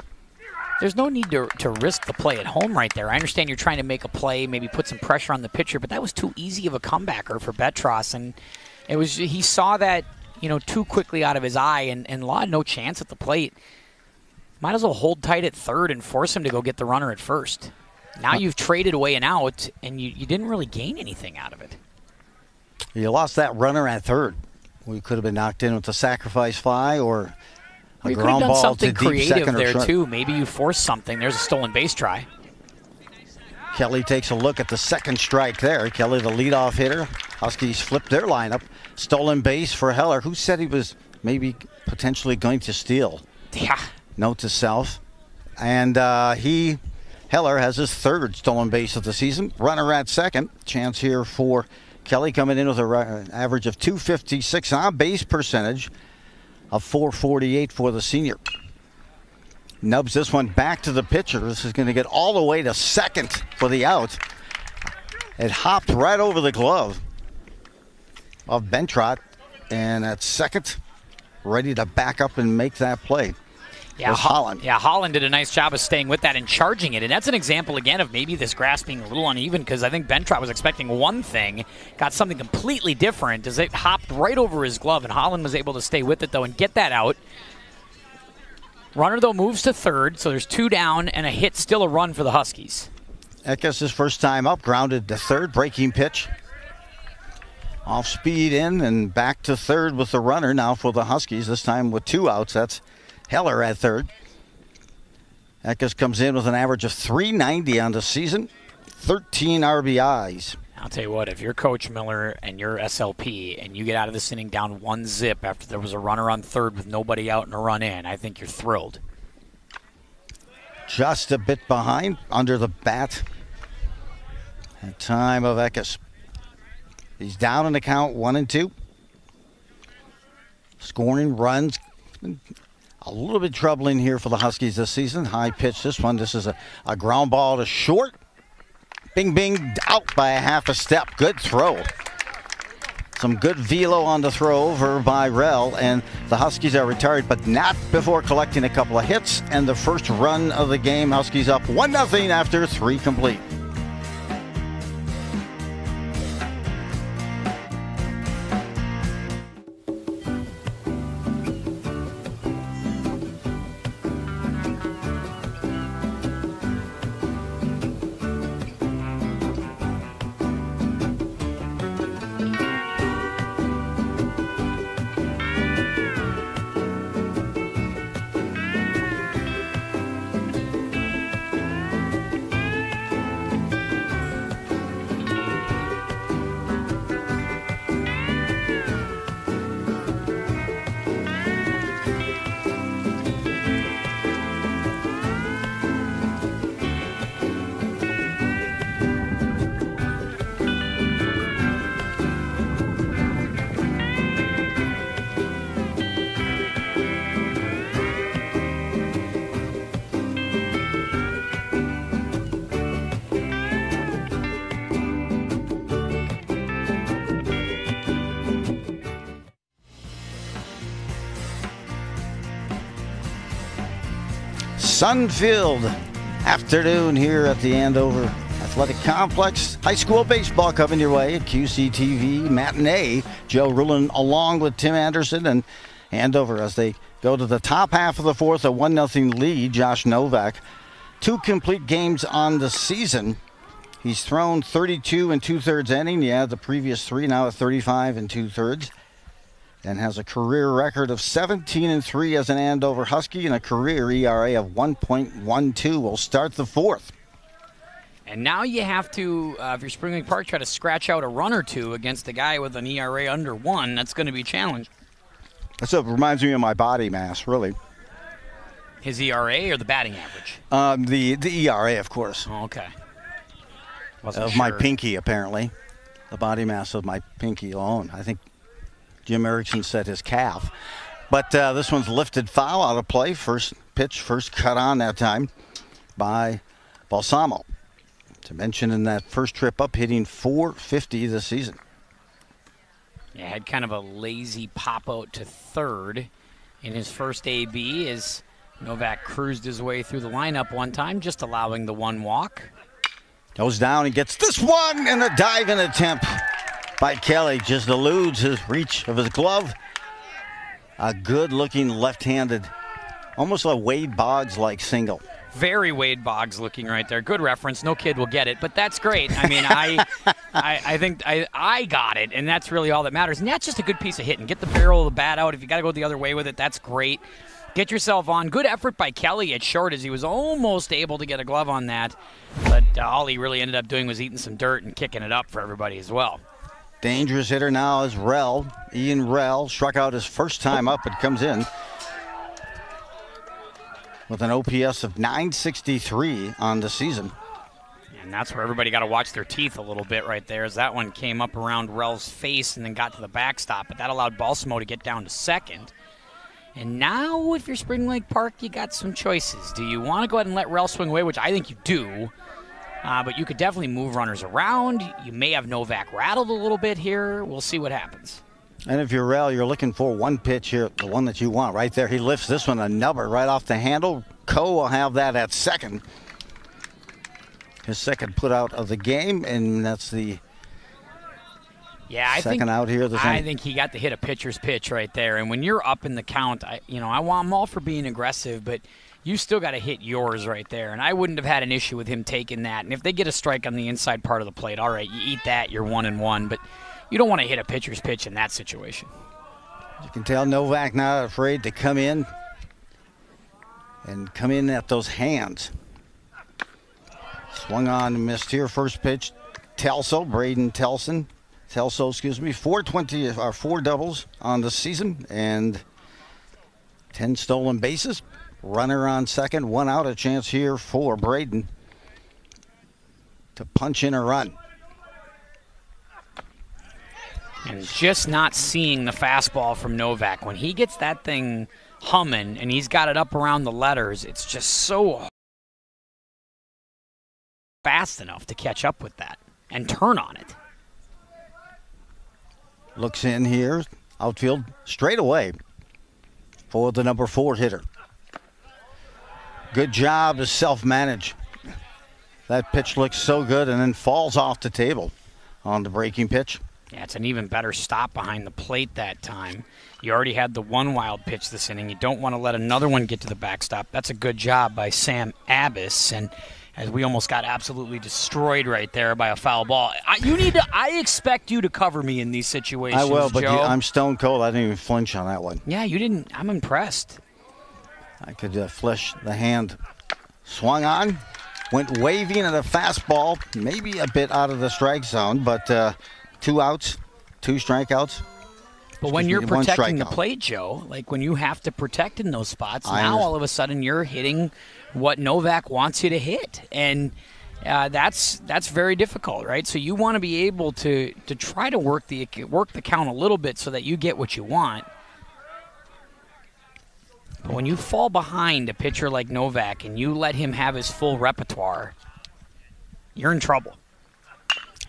there's no need to risk the play at home right there. I understand you're trying to make a play, maybe put some pressure on the pitcher, but that was too easy of a comebacker for Betros, and it was, he saw that, you know, too quickly out of his eye, and Law had no chance at the plate. Might as well hold tight at third and force him to go get the runner at first. Now you've traded away an out, and you didn't really gain anything out of it. You lost that runner at third. We could have been knocked in with a sacrifice fly or a ground ball something to deep second there or too. Maybe you force something. There's a stolen base try. Kelly takes a look at the second strike there. Kelly, the leadoff hitter. Huskies flipped their lineup. Stolen base for Heller. Who said he was maybe potentially going to steal? Yeah. Note to self. And Heller has his third stolen base of the season. Runner at second. Chance here for Kelly, coming in with an average of .256 on base percentage of .448 for the senior. Nubs this one back to the pitcher. This is going to get all the way to second for the out. It hopped right over the glove of Bentrot, and at second, ready to back up and make that play. Yeah, Holland. Yeah, Holland did a nice job of staying with that and charging it. And that's an example, again, of maybe this grass being a little uneven, because I think Bentrot was expecting one thing, got something completely different as it hopped right over his glove. And Holland was able to stay with it, though, and get that out. Runner, though, moves to third, so there's two down and a hit, still a run for the Huskies. Eckes his first time up, grounded to third, breaking pitch. Off speed in and back to third with the runner now for the Huskies, this time with two outs. That's Heller at third. Eckes comes in with an average of .390 on the season, 13 RBIs. I'll tell you what, if you're Coach Miller and you're SLP and you get out of this inning down one zip after there was a runner on third with nobody out and a run in, I think you're thrilled. Just a bit behind under the bat at time of Eckes. He's down in the count 1-2. Scoring runs. A little bit troubling here for the Huskies this season. High pitch this one. This is a ground ball to short. Bing, bing, out by a half a step. Good throw. Some good velo on the throw over by Rell, and the Huskies are retired, but not before collecting a couple of hits and the first run of the game. Huskies up 1-0 after three complete. Sunfield afternoon here at the Andover Athletic Complex. High school baseball coming your way at QCTV matinee. Joe Rulin along with Tim Anderson and Andover as they Go to the top half of the fourth, a 1-0 lead, Josh Novak. Two complete games on the season. He's thrown 32 and 2/3 inning. Yeah, the previous three, now at 35 and 2/3. And has a career record of 17 and 3 as an Andover Husky and a career ERA of 1.12. We'll start the fourth. And now you have to, if you're Spring Lake Park, try to scratch out a run or two against a guy with an ERA under 1. That's going to be a challenge. That's what reminds me of my body mass, really. His ERA or the batting average? The ERA, of course. Oh, okay. My pinky, apparently. The body mass of my pinky alone. I think Jim Erickson said his calf. But this one's lifted foul out of play. First pitch, first cut on that time by Balsamo. To mention in that first trip up, hitting .450 this season. Yeah, had kind of a lazy pop out to third in his first AB as Novak cruised his way through the lineup one time, just allowing the one walk. Goes down and gets this one, and a dive-in attempt by Kelly just eludes his reach of his glove. A good-looking left-handed, almost a Wade Boggs-like single. Very Wade Boggs looking right there. Good reference. No kid will get it, but that's great. I mean, I think I got it, and that's really all that matters. And that's just a good piece of hitting. Get the barrel of the bat out. If you got to go the other way with it, that's great. Get yourself on. Good effort by Kelly at short as he was almost able to get a glove on that, but all he really ended up doing was eating some dirt and kicking it up for everybody as well. Dangerous hitter now is Rell. Ian Rell struck out his first time up and comes in with an OPS of 963 on the season. And that's where everybody got to watch their teeth a little bit right there, as that one came up around Rell's face and then got to the backstop, but that allowed Balsamo to get down to second. And now, if you're Spring Lake Park, you got some choices. Do you want to go ahead and let Rell swing away, which I think you do, but you could definitely move runners around. You may have Novak rattled a little bit here. We'll see what happens. And if you're Rell, you're looking for one pitch here, the one that you want right there. He lifts this one, a nubber right off the handle. Coe will have that at second. His second put out of the game, and that's the second out here. I think he got to hit a pitcher's pitch right there. And when you're up in the count, I want him all for being aggressive, but you still got to hit yours right there. And I wouldn't have had an issue with him taking that. And if they get a strike on the inside part of the plate, all right, you eat that, you're 1-1. But you don't want to hit a pitcher's pitch in that situation. You can tell Novak not afraid to come in and come in at those hands. Swung on and missed here. First pitch, Telso, excuse me, 420, or 4 doubles on the season and 10 stolen bases. Runner on second, one out, a chance here for Braden to punch in a run. And just not seeing the fastball from Novak. When he gets that thing humming and he's got it up around the letters, it's just so fast enough to catch up with that and turn on it. Looks in here, outfield straight away for the number 4 hitter. Good job to self-manage. That pitch looks so good and then falls off the table on the breaking pitch. Yeah, it's an even better stop behind the plate that time. You already had the one wild pitch this inning. You don't want to let another one get to the backstop. That's a good job by Sam Abbas. And as we almost got absolutely destroyed right there by a foul ball. I expect you to cover me in these situations, I will, but Joe. I'm stone cold. I didn't even flinch on that one. Yeah, you didn't. I'm impressed. I could flesh the hand. Swung on. Went waving at a fastball. Maybe a bit out of the strike zone, but... 2 outs, 2 strikeouts. But when you're protecting the plate, Joe, like when you have to protect in those spots, now all of a sudden you're hitting what Novak wants you to hit. And that's very difficult, right? So you want to be able to try to work the count a little bit so that you get what you want. But when you fall behind a pitcher like Novak and you let him have his full repertoire, you're in trouble.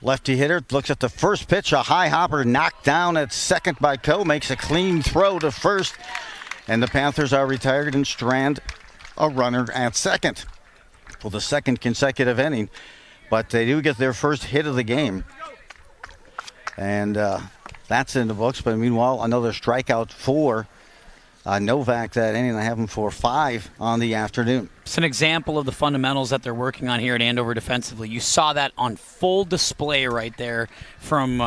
Lefty hitter looks at the first pitch, a high hopper knocked down at second by Coe, makes a clean throw to first, and the Panthers are retired and strand a runner at second for the second consecutive inning, but they do get their first hit of the game. And that's in the books, but meanwhile, another strikeout for Novak that inning and have him for 5 on the afternoon. It's an example of the fundamentals that they're working on here at Andover defensively. You saw that on full display right there from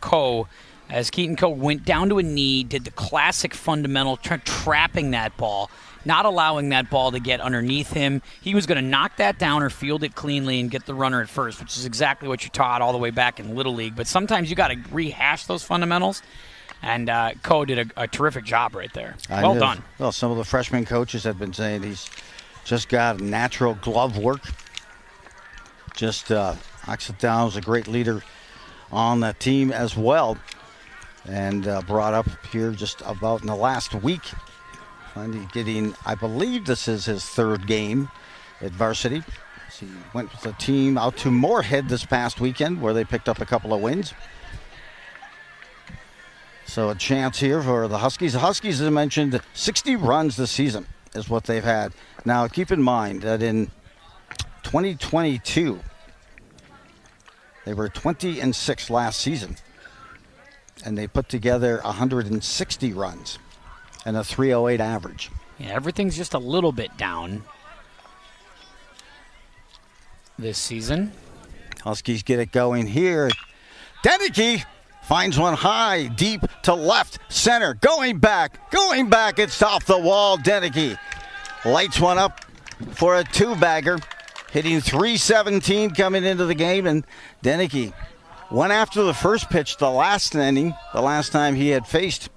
Coe. As Keaton Coe went down to a knee, did the classic fundamental, trapping that ball, not allowing that ball to get underneath him. He was going to knock that down or field it cleanly and get the runner at first, which is exactly what you taught all the way back in Little League. But sometimes you got to rehash those fundamentals. And Coe did a terrific job right there. Well done. Well, some of the freshman coaches have been saying he's just got natural glove work. Just Oxendown was a great leader on the team as well. And brought up here just about in the last week. Finally getting, I believe this is his 3rd game at varsity. So he went with the team out to Moorhead this past weekend where they picked up a couple of wins. So a chance here for the Huskies. The Huskies, as I mentioned, 60 runs this season is what they've had. Now keep in mind that in 2022, they were 20-6 last season. And they put together 160 runs and a .308 average. Yeah, everything's just a little bit down this season. Huskies get it going here. Denneke finds one high, deep to left, center, going back, it's off the wall. Denneke lights one up for a 2-bagger, hitting .317 coming into the game, and Denneke went after the first pitch the last inning, the last time he had faced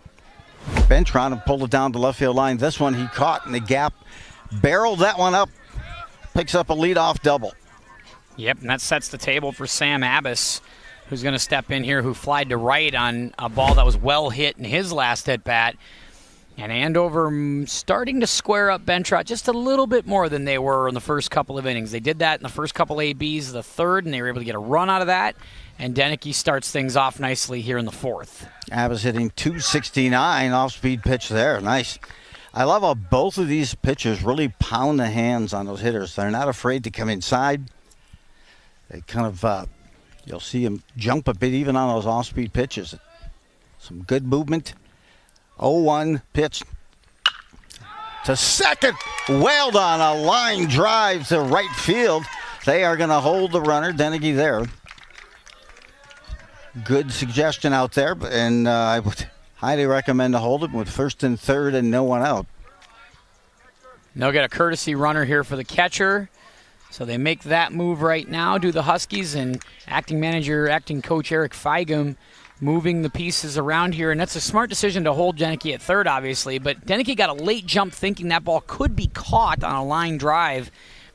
Bentron, and pulled it down to left field line. This one he caught in the gap, barreled that one up, picks up a leadoff double. Yep, and that sets the table for Sam Abbas, who's going to step in here, who flied to right on a ball that was well hit in his last at-bat. And Andover starting to square up Bentrott just a little bit more than they were in the first couple of innings. They did that in the first couple ABs of the 3rd, and they were able to get a run out of that. And Denneke starts things off nicely here in the 4th. Abbas hitting .269, off-speed pitch there. Nice. I love how both of these pitchers really pound the hands on those hitters. They're not afraid to come inside. They kind of... you'll see him jump a bit even on those off-speed pitches. Some good movement. 0-1 pitch to second. Wailed on a line drive to right field. They are going to hold the runner. Denneke there. Good suggestion out there, and I would highly recommend to hold it with 1st and 3rd and no one out. And they'll get a courtesy runner here for the catcher. So they make that move right now, do the Huskies, and acting manager, acting coach Eric Feigum moving the pieces around here. And that's a smart decision to hold Denneke at 3rd, obviously. But Denneke got a late jump thinking that ball could be caught on a line drive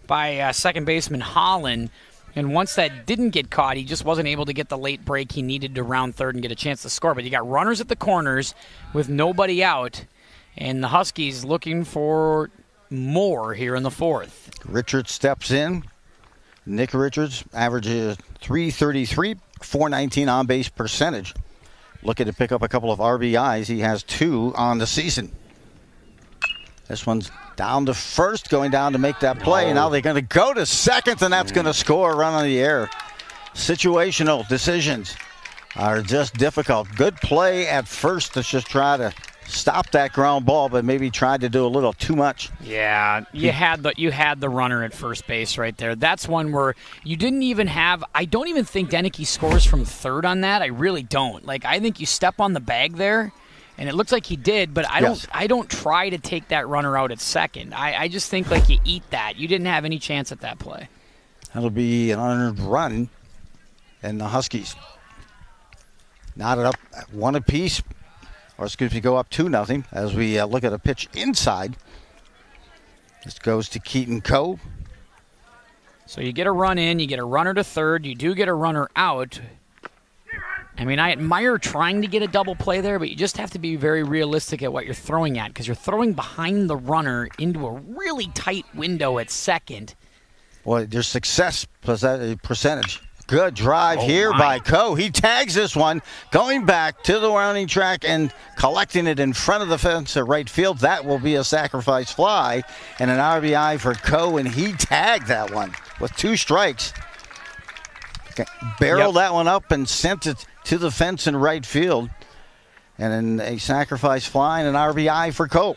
by 2nd baseman Holland. And once that didn't get caught, he just wasn't able to get the late break he needed to round 3rd and get a chance to score. But you got runners at the corners with nobody out, and the Huskies looking for more here in the 4th. Richards steps in. Nick Richards averages .333, .419 on base percentage. Looking to pick up a couple of RBIs. He has 2 on the season. This one's down to first, going down to make that play. Oh. Now they're going to go to second, and that's going to score a run on the air. Situational decisions are just difficult. Good play at first. Let's just try to stop that ground ball, but maybe tried to do a little too much. Yeah, you had the runner at first base right there. That's one where you didn't even have, I don't even think Denneke scores from 3rd on that. I really don't. Like, I think you step on the bag there, and it looks like he did, but I don't try to take that runner out at 2nd. I just think, like, you eat that. You didn't have any chance at that play. That'll be an unearned run, and the Huskies knotted up 1 apiece. Or excuse me, go up 2-0 as we look at a pitch inside. This goes to Keaton Coe. So you get a run in, you get a runner to 3rd, you do get a runner out. I mean, I admire trying to get a double play there, but you just have to be very realistic at what you're throwing at, because you're throwing behind the runner into a really tight window at 2nd. Well, their success percentage. Good drive by Coe. He tags this one, going back to the rounding track and collecting it in front of the fence at right field. That will be a sacrifice fly and an RBI for Coe, and he tagged that one with 2 strikes. Okay. Barreled that one up and sent it to the fence in right field. And then a sacrifice fly and an RBI for Coe.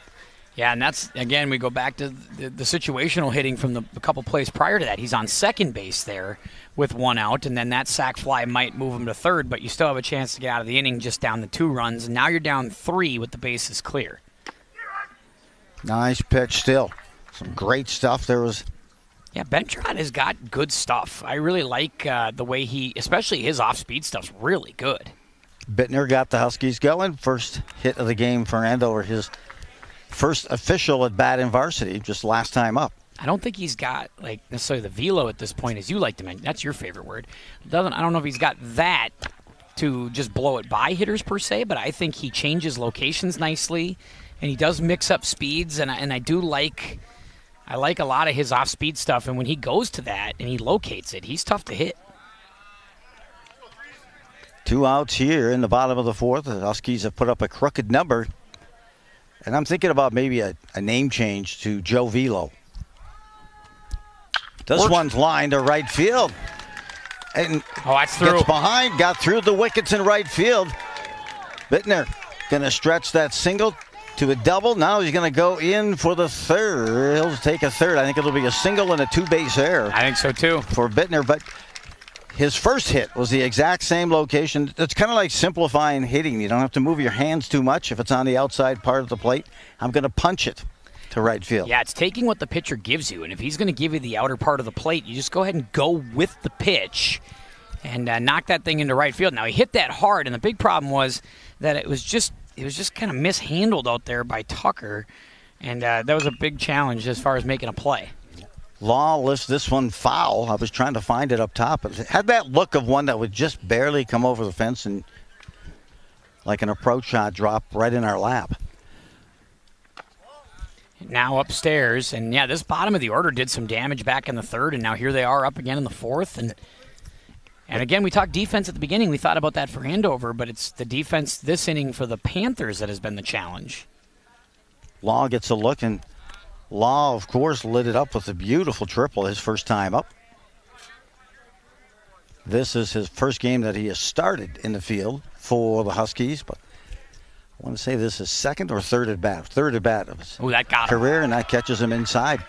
Yeah, and that's, again, we go back to the situational hitting from the couple plays prior to that. He's on second base there with one out, and then that sac fly might move him to third, but you still have a chance to get out of the inning just down the 2 runs. And now you're down 3 with the bases clear. Nice pitch still. Some great stuff. There was... Yeah, Bentron has got good stuff. I really like the way he, especially his off-speed stuff's really good. Bittner got the Huskies going. First hit of the game for Andover, his first official at bat in varsity, just last time up. I don't think he's got like necessarily the velo at this point, as you like to mention. That's your favorite word. I don't know if he's got that to just blow it by hitters per se, but I think he changes locations nicely, and he does mix up speeds, and I do like... I like a lot of his off-speed stuff, and when he goes to that and he locates it, he's tough to hit. 2 outs here in the bottom of the 4th. The Huskies have put up a crooked number, and I'm thinking about maybe a name change to Joe Velo. This one's lined to right field. And that's through. Gets behind, got through the wickets in right field. Bittner going to stretch that single to a double. Now he's going to go in for the 3rd. He'll take a 3rd. I think it'll be a single and a 2-base error. I think so too. For Bittner, but his first hit was the exact same location. It's kind of like simplifying hitting. You don't have to move your hands too much. If it's on the outside part of the plate, I'm going to punch it to right field. Yeah, it's taking what the pitcher gives you, and if he's going to give you the outer part of the plate, you just go ahead and go with the pitch and knock that thing into right field. Now he hit that hard, and the big problem was that it was just kind of mishandled out there by Tucker, and that was a big challenge as far as making a play. Law lists this one foul. I was trying to find it up top. It had that look of one that would just barely come over the fence and like an approach shot drop right in our lap. Now upstairs, and yeah, this bottom of the order did some damage back in the 3rd, and now here they are up again in the 4th. And again, we talked defense at the beginning. We thought about that for Andover, but it's the defense this inning for the Panthers that has been the challenge. Law gets a look, and Law, of course, lit it up with a beautiful triple his first time up. This is his first game that he has started in the field for the Huskies, but I want to say this is 2nd or 3rd at bat. 3rd at bat of his career, and that catches him inside.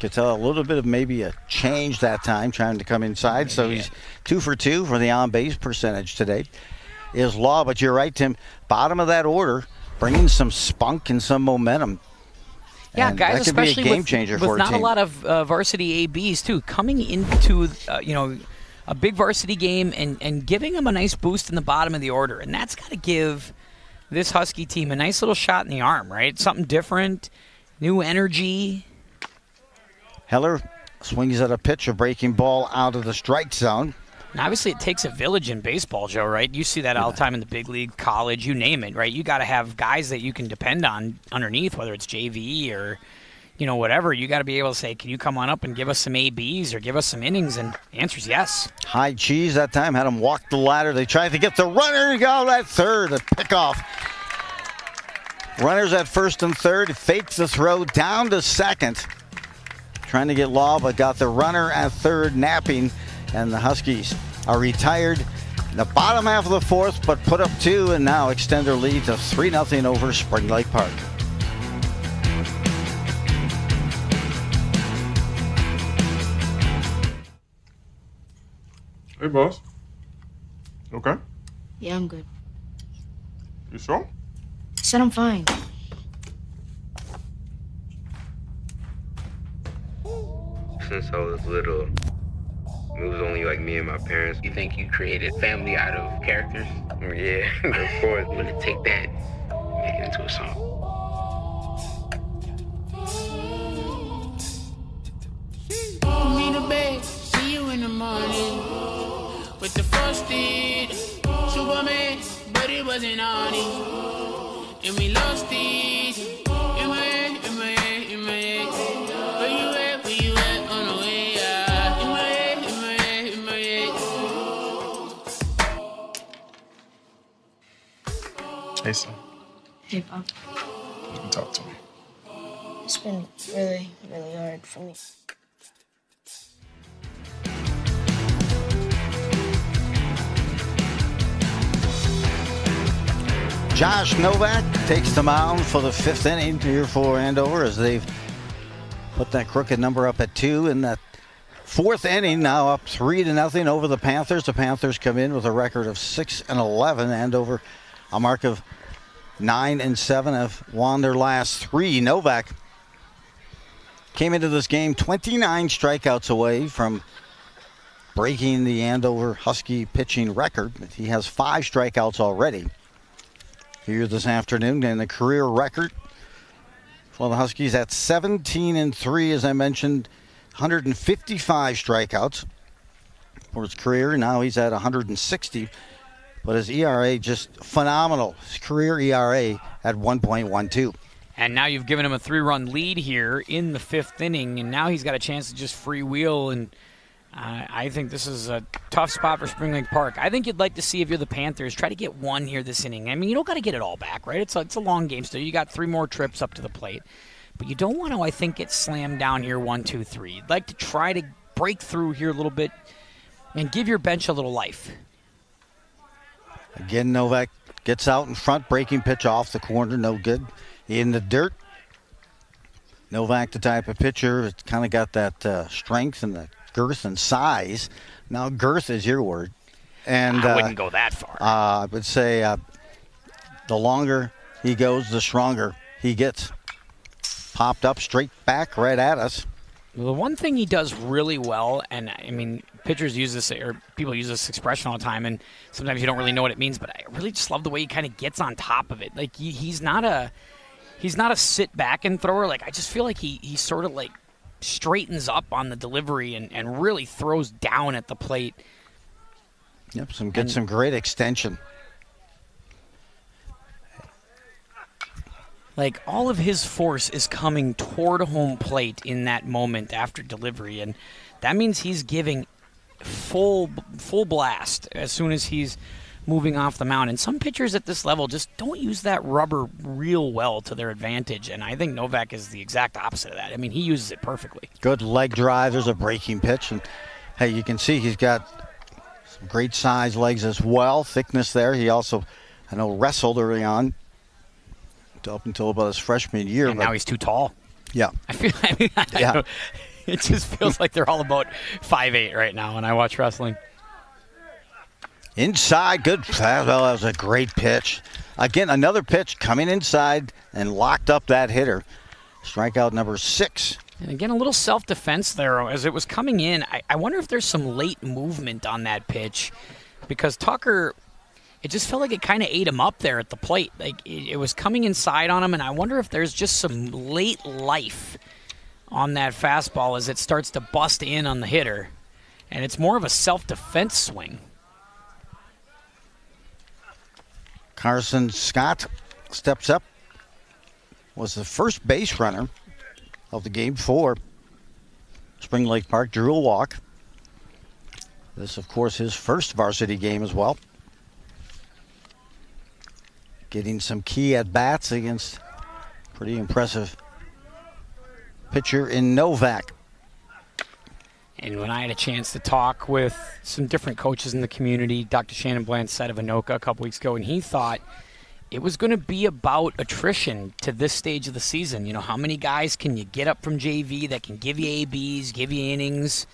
Could tell a little bit of maybe a change that time, trying to come inside. So he's 2 for 2 for the on-base percentage today. Is Law, but you're right, Tim. Bottom of that order, bringing some spunk and some momentum. Yeah, and guys, that could especially be a game changer with for not a lot of varsity ABs too, coming into a big varsity game and giving them a nice boost in the bottom of the order, and that's got to give this Husky team a nice little shot in the arm, right? Something different, new energy. Heller swings at a pitch, a breaking ball out of the strike zone. Now, obviously, it takes a village in baseball, Joe, right? You see that all the time in the big league, college, you name it, right? You got to have guys that you can depend on underneath, whether it's JV or, whatever. You got to be able to say, can you come on up and give us some ABs or give us some innings? And the answer is yes. High cheese that time, had him walk the ladder. They tried to get the runner to go at 3rd, a pickoff. Runners at 1st and 3rd, fakes the throw down to 2nd. Trying to get Law, but got the runner at 3rd napping, and the Huskies are retired in the bottom half of the 4th, but put up 2 and now extend their lead to 3-0 over Spring Lake Park. Hey, boss. Okay? Yeah, I'm good. You sure? I said I'm fine. Since I was little, it was only like me and my parents. You think you created family out of characters? Yeah, of course. I'm gonna take that and make it into a song. Meet a babe, see you in the morning. With the frosted Superman, but it wasn't on it. And we lost it. Hey, son. Hey, Pop. You can talk to me. It's been really, really hard for me. Josh Novak takes the mound for the fifth inning here for Andover as they've put that crooked number up at 2 in that fourth inning, now up 3-0 over the Panthers. The Panthers come in with a record of 6-11. Andover a mark of 9-7, have won their last 3. Novak came into this game 29 strikeouts away from breaking the Andover Husky pitching record. He has 5 strikeouts already here this afternoon, and the career record for the Huskies at 17-3, as I mentioned, 155 strikeouts for his career. Now he's at 160, but his ERA just phenomenal. His career ERA at 1.12. And now you've given him a 3-run lead here in the fifth inning, and now he's got a chance to just freewheel, and I think this is a tough spot for Spring Lake Park. I think you'd like to see, if you're the Panthers, try to get one here this inning. I mean, you don't got to get it all back, right? It's a long game still. You got 3 more trips up to the plate. But you don't want to, I think, get slammed down here 1, 2, 3. You'd like to try to break through here a little bit and give your bench a little life. Again, Novak gets out in front, breaking pitch off the corner, no good. In the dirt. Novak, the type of pitcher, it's kind of got that strength and the girth and size. Now, girth is your word. And I wouldn't go that far. I would say the longer he goes, the stronger he gets. Popped up straight back right at us. Well, the one thing he does really well, and I mean, pitchers use this, or people use this expression all the time, and sometimes you don't really know what it means, but I really just love the way he kind of gets on top of it. Like, he's not a sit back and thrower. Like, I just feel like he sort of like straightens up on the delivery and really throws down at the plate. Yep, some great extension. Like, all of his force is coming toward home plate in that moment after delivery, and that means he's giving full blast as soon as he's moving off the mound. And some pitchers at this level just don't use that rubber real well to their advantage, and I think Novak is the exact opposite of that. I mean, he uses it perfectly. Good leg drive. There's a breaking pitch, and hey, you can see he's got some great size legs as well, thickness there. He also, I know, wrestled early on, up until about his freshman year. And now he's too tall. Yeah. I mean, it just feels like they're all about 5'8" right now when I watch wrestling. Inside, good. That was a great pitch. Again, another pitch coming inside and locked up that hitter. Strikeout number 6. And again, a little self-defense there as it was coming in. I wonder if there's some late movement on that pitch, because Tucker, it just felt like it kind of ate him up there at the plate. Like, it was coming inside on him, and I wonder if there's just some late life on that fastball as it starts to bust in on the hitter. And it's more of a self-defense swing. Carson Scott steps up, was the first base runner of the game for Spring Lake Park, drew a walk. This, of course, his first varsity game as well. Getting some key at-bats against pretty impressive pitcher in Novak. And when I had a chance to talk with some different coaches in the community, Dr. Shannon Bland said of Anoka a couple weeks ago, and he thought it was going to be about attrition to this stage of the season. You know, how many guys can you get up from JV that can give you ABs, give you innings?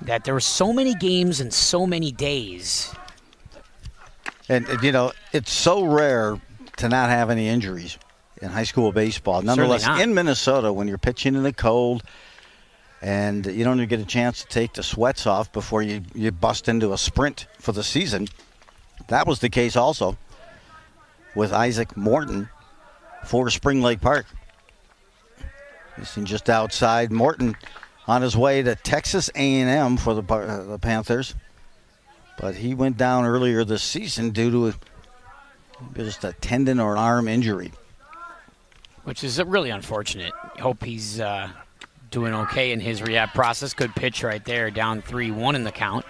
That there were so many games and so many days. And, you know, it's so rare to not have any injuries in high school baseball. Nonetheless, in Minnesota, when you're pitching in the cold and you don't even get a chance to take the sweats off before you bust into a sprint for the season, that was the case also with Isaac Morton for Spring Lake Park. This is just outside. Morton on his way to Texas A&M for the Panthers. But he went down earlier this season due to just a tendon or an arm injury, which is really unfortunate. Hope he's doing okay in his rehab process. Good pitch right there, down 3-1 in the count.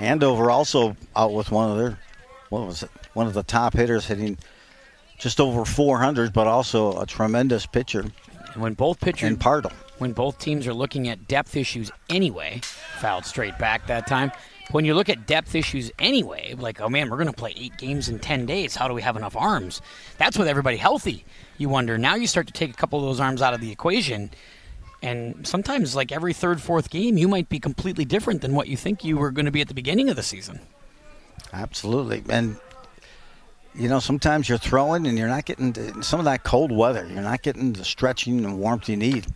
Andover also out with one of the top hitters, hitting just over 400, but also a tremendous pitcher. And when both teams are looking at depth issues anyway, fouled straight back that time. when you look at depth issues anyway, like, oh man, we're going to play 8 games in 10 days. How do we have enough arms? That's with everybody healthy, you wonder. Now you start to take a couple of those arms out of the equation, and sometimes like every third, fourth game, you might be completely different than what you think you were going to be at the beginning of the season. Absolutely. And, you know, sometimes you're throwing and you're not getting some of that cold weather. You're not getting the stretching and warmth you need.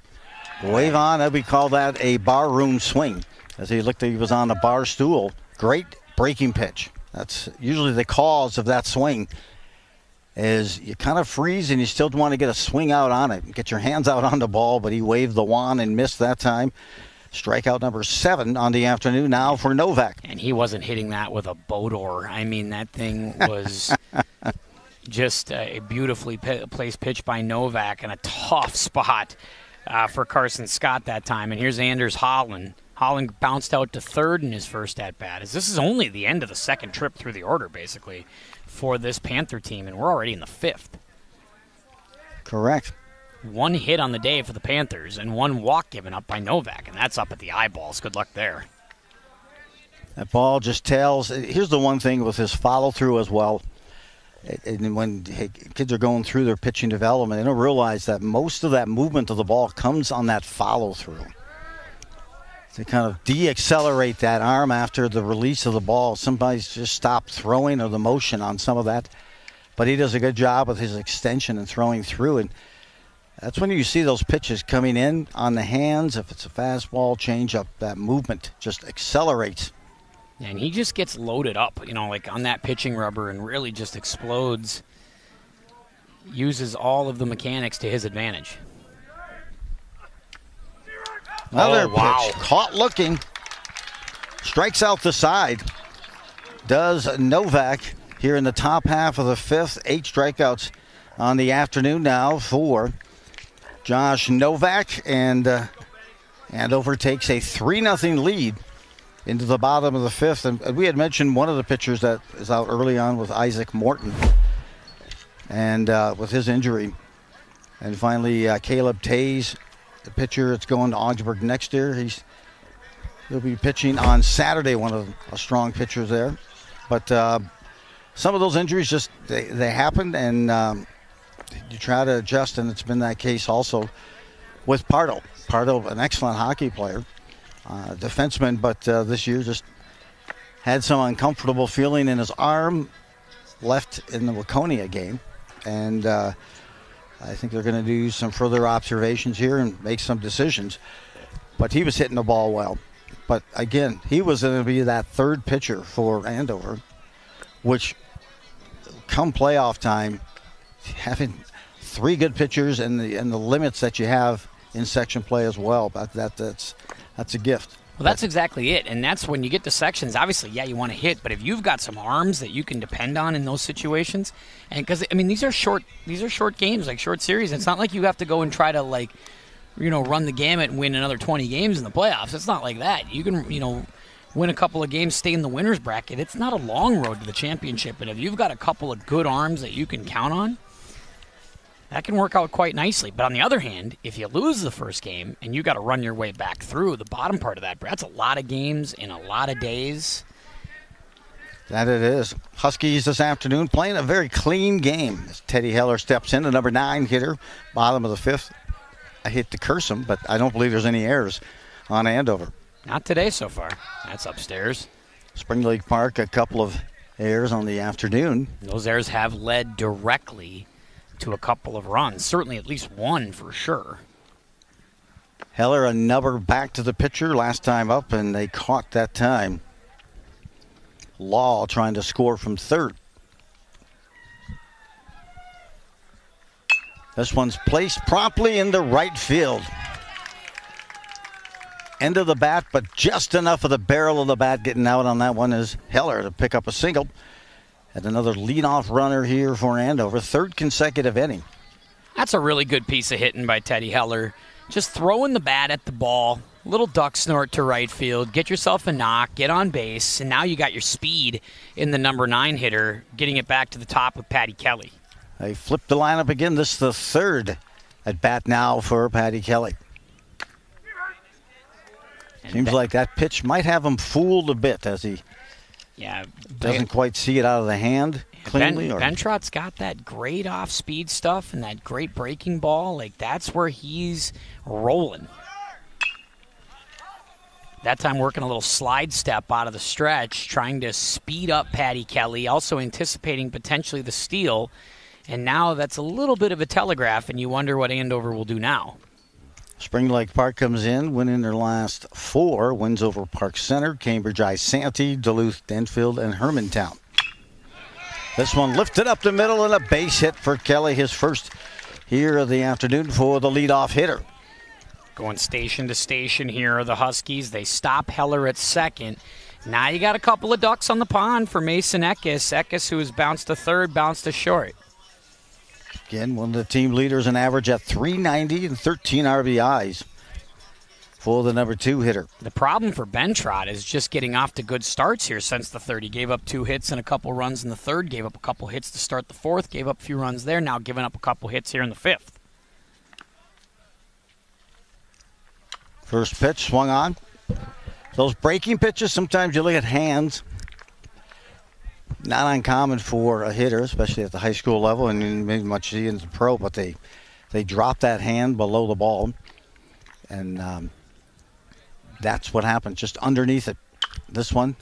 Wave on, we call that a bar room swing. As he looked, he was on a bar stool. Great breaking pitch. That's usually the cause of that swing, is you kind of freeze and you still want to get a swing out on it. Get your hands out on the ball, but he waved the wand and missed that time. Strikeout number 7 on the afternoon now for Novak. And he wasn't hitting that with a Bodor. I mean, that thing was just a beautifully placed pitch by Novak in a tough spot for Carson Scott that time. And here's Anders Holland. Holland bounced out to third in his first at-bat. This is only the end of the second trip through the order, basically, for this Panther team, and we're already in the 5th. Correct. 1 hit on the day for the Panthers and 1 walk given up by Novak, and that's up at the eyeballs. Good luck there. That ball just tails. Here's the one thing with his follow-through as well. And when kids are going through their pitching development, they don't realize that most of that movement of the ball comes on that follow-through. They kind of de-accelerate that arm after the release of the ball. Somebody's just stopped throwing or the motion on some of that. But he does a good job with his extension and throwing through, and that's when you see those pitches coming in on the hands. If it's a fastball, changeup, that movement just accelerates. And he just gets loaded up, you know, like on that pitching rubber, and really just explodes. Uses all of the mechanics to his advantage. Another pitch, caught looking. Strikes out the side. Does Novak here in the top half of the 5th. 8 strikeouts on the afternoon now for Josh Novak, and Andover takes a 3-0 lead into the bottom of the 5th. And we had mentioned one of the pitchers that is out early on with Isaac Morton, and with his injury. And finally, Caleb Tays, the pitcher that's going to Augsburg next year. He'll be pitching on Saturday, one of the strong pitchers there. But some of those injuries just, they happen, and you try to adjust, and it's been that case also with Pardo. Pardo, an excellent hockey player, defenseman, but this year just had some uncomfortable feeling in his arm left in the Waconia game. And I think they're going to do some further observations here and make some decisions. But he was hitting the ball well. But again, he was going to be that third pitcher for Andover, which come playoff time, having 3 good pitchers and the limits that you have in section play as well, but that's a gift. Well, that's exactly it, and that's when you get to sections. Obviously, yeah, you want to hit, but if you've got some arms that you can depend on in those situations, and because I mean these are short games, like short series. It's not like you have to go and try to, like, you know, run the gamut and win another 20 games in the playoffs. It's not like that. You can, you know, win a couple of games, stay in the winner's bracket. It's not a long road to the championship, but if you've got a couple of good arms that you can count on, that can work out quite nicely. But on the other hand, if you lose the first game and you got to run your way back through the bottom part of that, that's a lot of games in a lot of days. That it is. Huskies this afternoon playing a very clean game. As Teddy Heller steps in, the number 9 hitter, bottom of the 5th. I hate to curse him, but I don't believe there's any errors on Andover. Not today so far. That's upstairs. Spring Lake Park, a couple of errors on the afternoon. Those errors have led directly to a couple of runs, certainly at least one for sure. Heller, another back to the pitcher last time up, and they caught that time. Law trying to score from third. This one's placed promptly in the right field. End of the bat, but just enough of the barrel of the bat getting out on that one is Heller to pick up a single. And another leadoff runner here for Andover, 3rd consecutive inning. That's a really good piece of hitting by Teddy Heller. Just throwing the bat at the ball, little duck snort to right field, get yourself a knock, get on base, and now you got your speed in the number 9 hitter, getting it back to the top with Patty Kelly. They flip the lineup again. This is the 3rd at bat now for Patty Kelly. Seems like that pitch might have him fooled a bit as he doesn't quite see it out of the hand cleanly. Bentrott's got that great off-speed stuff and that great breaking ball. Like, that's where he's rolling. That time working a little slide step out of the stretch, trying to speed up Patty Kelly, also anticipating potentially the steal. And now that's a little bit of a telegraph, and you wonder what Andover will do now. Spring Lake Park comes in, winning their last four, wins over Park Center, Cambridge Isanti, Duluth, Denfield, and Hermantown. This one lifted up the middle and a base hit for Kelly, his first here of the afternoon for the leadoff hitter. Going station to station here are the Huskies. They stop Heller at second. Now you got a couple of ducks on the pond for Mason Eckes. Eckes, who has bounced to third, bounced to short. Again, one of the team leaders in average at 390 and 13 RBIs for the number two hitter. The problem for Bentrott is just getting off to good starts here since the third. He gave up two hits and a couple runs in the third, gave up a couple hits to start the fourth, gave up a few runs there, now giving up a couple hits here in the fifth. First pitch swung on. Those breaking pitches, sometimes you look at hands. Not uncommon for a hitter, especially at the high school level, and maybe much in the pro, but they drop that hand below the ball, and that's what happened, just underneath it. This one,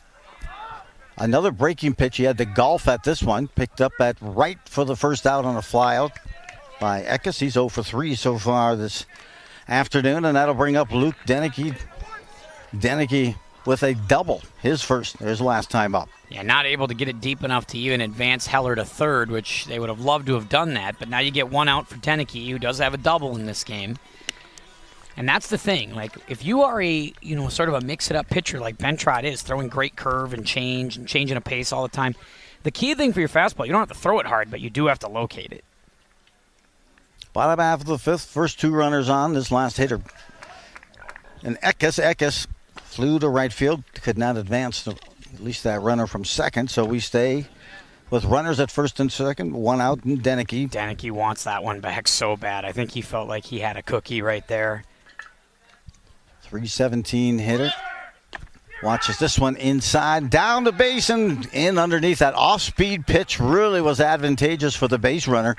another breaking pitch. He had to golf at this one, picked up at right for the first out on a fly out by Eckes. He's 0 for 3 so far this afternoon, and that'll bring up Luke Denneke. Denneke with a double, his first, there's last time up. Yeah, not able to get it deep enough to even advance Heller to third, which they would have loved to have done that, but now you get one out for Denneke, who does have a double in this game. And that's the thing, like, if you are a, you know, sort of a mix-it-up pitcher like Bentrott is, throwing great curve and change and changing a pace all the time, the key thing for your fastball, you don't have to throw it hard, but you do have to locate it. Bottom half of the fifth, first two runners on, this last hitter. And Eckes flew to right field, could not advance at least that runner from second, so we stay with runners at first and second, one out, and Denneke. Denneke wants that one back so bad. I think he felt like he had a cookie right there. 3-17 hitter. Watches this one inside, down the base, and in underneath. That off-speed pitch really was advantageous for the base runner.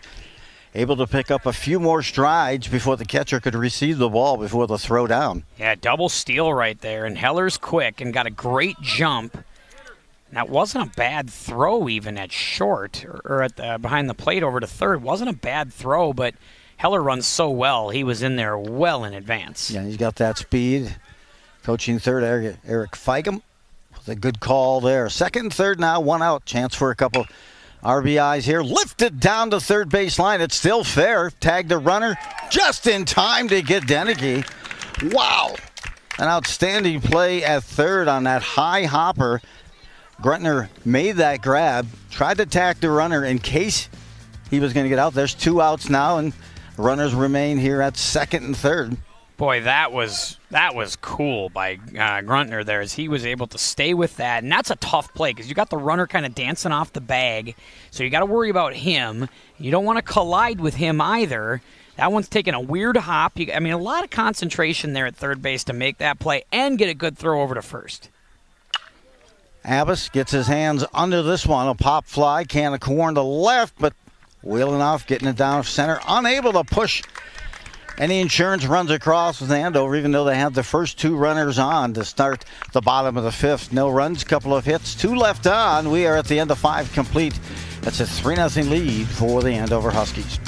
Able to pick up a few more strides before the catcher could receive the ball before the throw down. Yeah, double steal right there, and Heller's quick and got a great jump. And that wasn't a bad throw even at short, or at the, behind the plate over to third. Wasn't a bad throw, but Heller runs so well, he was in there well in advance. Yeah, he's got that speed. Coaching third, Eric Feigum, with a good call there. Second, third now, one out. Chance for a couple RBIs here, lifted down to third baseline. It's still fair. Tagged the runner just in time to get Denneke. Wow, an outstanding play at third on that high hopper. Gruntner made that grab, tried to tag the runner in case he was going to get out. There's two outs now, and runners remain here at second and third. Boy, that was cool by Gruntner there, as he was able to stay with that. And that's a tough play because you got the runner kind of dancing off the bag, so you got to worry about him. You don't want to collide with him either. That one's taking a weird hop. I mean, a lot of concentration there at third base to make that play and get a good throw over to first. Abbas gets his hands under this one. A pop fly, can of corn to left, but wheeling off, getting it down center, unable to push. And the insurance runs across with Andover, even though they have the first two runners on to start the bottom of the fifth. No runs, couple of hits, two left on. We are at the end of five complete. That's a 3-0 lead for the Andover Huskies.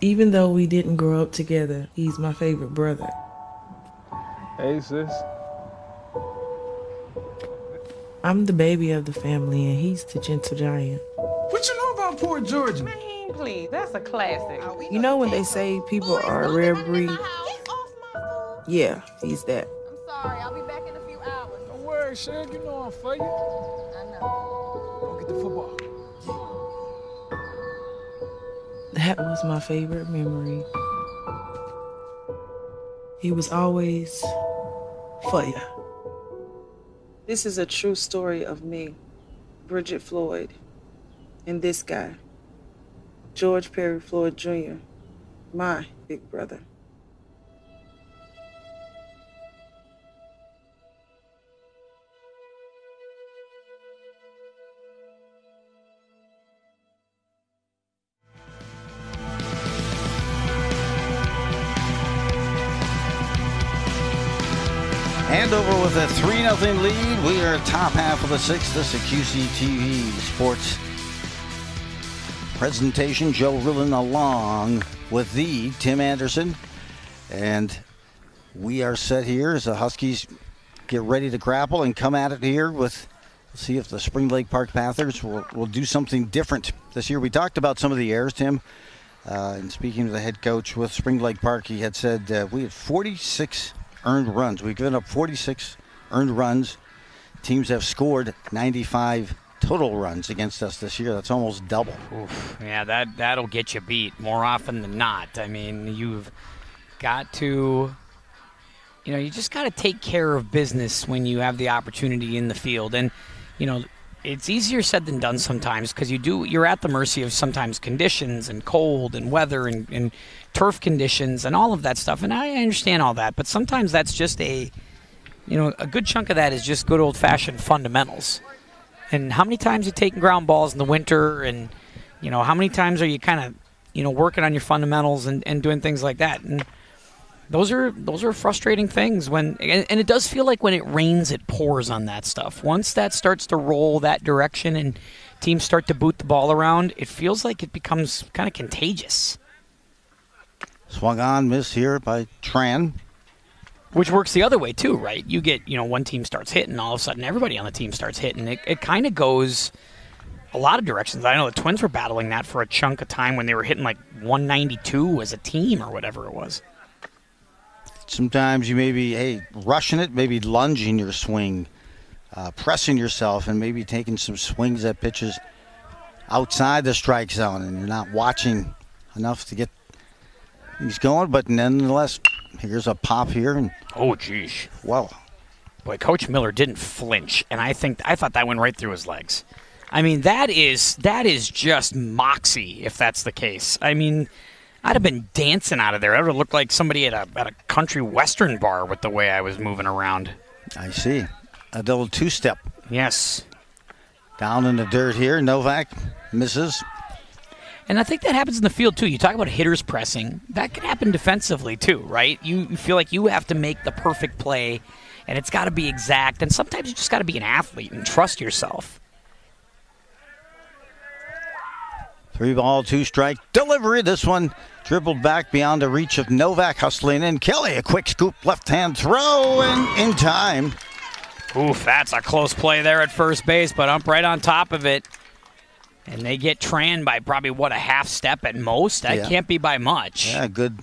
Even though we didn't grow up together, he's my favorite brother. Hey, sis. I'm the baby of the family, and he's the gentle giant. What you know about poor Georgie? Man, please, that's a classic. You know when they say people are a rare breed? Yeah, he's that. I'm sorry, I'll be back in a few hours. Don't worry, Sheriff, you know I'm for you. I know. Go get the football. Yeah. That was my favorite memory. He was always for you. This is a true story of me, Bridget Floyd, and this guy. George Perry Floyd Jr., my big brother. Andover with a 3-0 lead. We are top half of the sixth. This is QCTV Sports presentation. Joe Rillin along with the Tim Anderson. And we are set here as the Huskies get ready to grapple and come at it here with, see if the Spring Lake Park Panthers will do something different this year. We talked about some of the errors, Tim. And speaking to the head coach with Spring Lake Park, he had said we had 46 earned runs. We've given up 46 earned runs. Teams have scored 95 total runs against us this year. That's almost double. Oof, yeah, that'll get you beat more often than not. I mean, you've got to, you know, you just got to take care of business when you have the opportunity in the field. And, you know, it's easier said than done sometimes because you're at the mercy of sometimes conditions and cold and weather and turf conditions and all of that stuff. And I understand all that, but sometimes that's just a, you know, a good chunk of that is just good old-fashioned fundamentals. And how many times you taking ground balls in the winter, and, you know, how many times are you kind of, you know, working on your fundamentals and doing things like that. And those are frustrating things when, and it does feel like when it rains, it pours on that stuff. Once that starts to roll that direction and teams start to boot the ball around, it feels like it becomes kind of contagious. Swung on, missed here by Tran. Which works the other way too, right? You get, you know, one team starts hitting, all of a sudden everybody on the team starts hitting. It kind of goes a lot of directions. I know the Twins were battling that for a chunk of time when they were hitting like 192 as a team or whatever it was. Sometimes you may be, hey, rushing it, maybe lunging your swing, pressing yourself, and maybe taking some swings at pitches outside the strike zone, and you're not watching enough to get things going. But nonetheless, here's a pop here. And oh, geez. Wow. Boy, Coach Miller didn't flinch, and I thought that went right through his legs. I mean, that is just moxie, if that's the case. I mean, I'd have been dancing out of there. I would have looked like somebody at a country western bar with the way I was moving around. I see. A double two-step. Yes. Down in the dirt here. Novak misses. And I think that happens in the field, too. You talk about hitters pressing. That can happen defensively, too, right? You feel like you have to make the perfect play, and it's got to be exact. And sometimes you just got to be an athlete and trust yourself. 3-2 strike. Delivery. This one dribbled back beyond the reach of Novak, hustling in. Kelly, a quick scoop, left-hand throw, and in time. Oof, that's a close play there at first base, but Ump right on top of it. And they get Tran by probably, what, a half step at most? That can't be by much. Yeah, good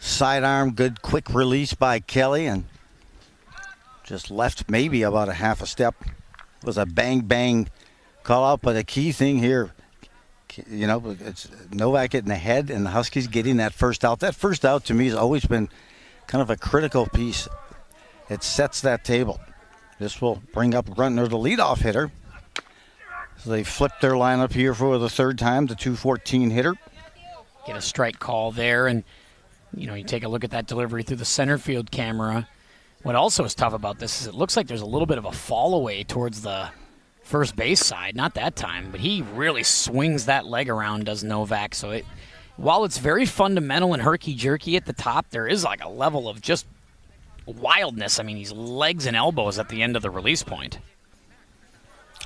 sidearm, good quick release by Kelly, and just left maybe about a half a step. It was a bang-bang call-out, but a key thing here, you know, it's Novak getting ahead and the Huskies getting that first out. That first out to me has always been kind of a critical piece. It sets that table. This will bring up Gruntner, the leadoff hitter. So they flip their lineup here for the third time, the 2-14 hitter. Get a strike call there, and, you know, you take a look at that delivery through the center field camera. What also is tough about this is it looks like there's a little bit of a fall away towards the first base side, not that time, but he really swings that leg around, does Novak. So it, while it's very fundamental and herky-jerky at the top, there is like a level of just wildness. I mean, he's legs and elbows at the end of the release point.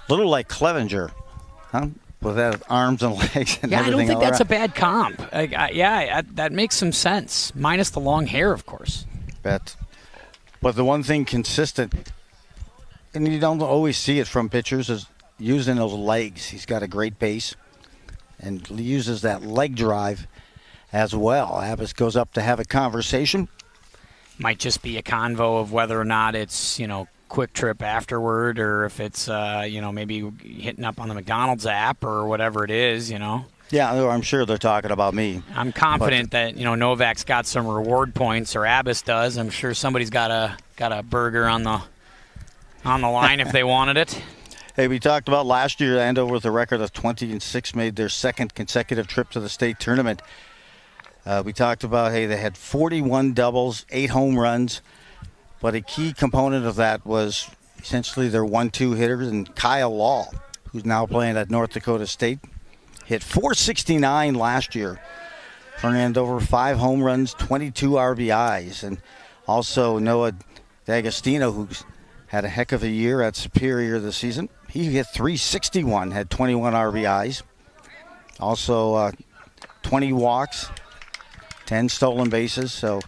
A little like Clevenger, huh? With that arms and legs and everything. Yeah, I don't think that's a bad comp. That makes some sense, minus the long hair, of course. Bet. But the one thing consistent, and you don't always see it from pitchers, is using those legs. He's got a great base and uses that leg drive as well. Abbas goes up to have a conversation. Might just be a convo of whether or not it's, you know, quick trip afterward, or if it's, you know, maybe hitting up on the McDonald's app or whatever it is, you know. Yeah, I'm sure they're talking about me. I'm confident that, you know, Novak's got some reward points, or Abbas does. I'm sure somebody's got a burger on the line if they wanted it. Hey, we talked about last year, Andover with a record of 20-6 made their second consecutive trip to the state tournament. We talked about, hey, they had 41 doubles, 8 home runs, but a key component of that was essentially their 1-2 hitters, and Kyle Law, who's now playing at North Dakota State, hit 469 last year for Andover, 5 home runs, 22 RBIs, and also Noah D'Agostino, who's had a heck of a year at Superior this season. He hit 361, had 21 RBIs. Also 20 walks, 10 stolen bases. So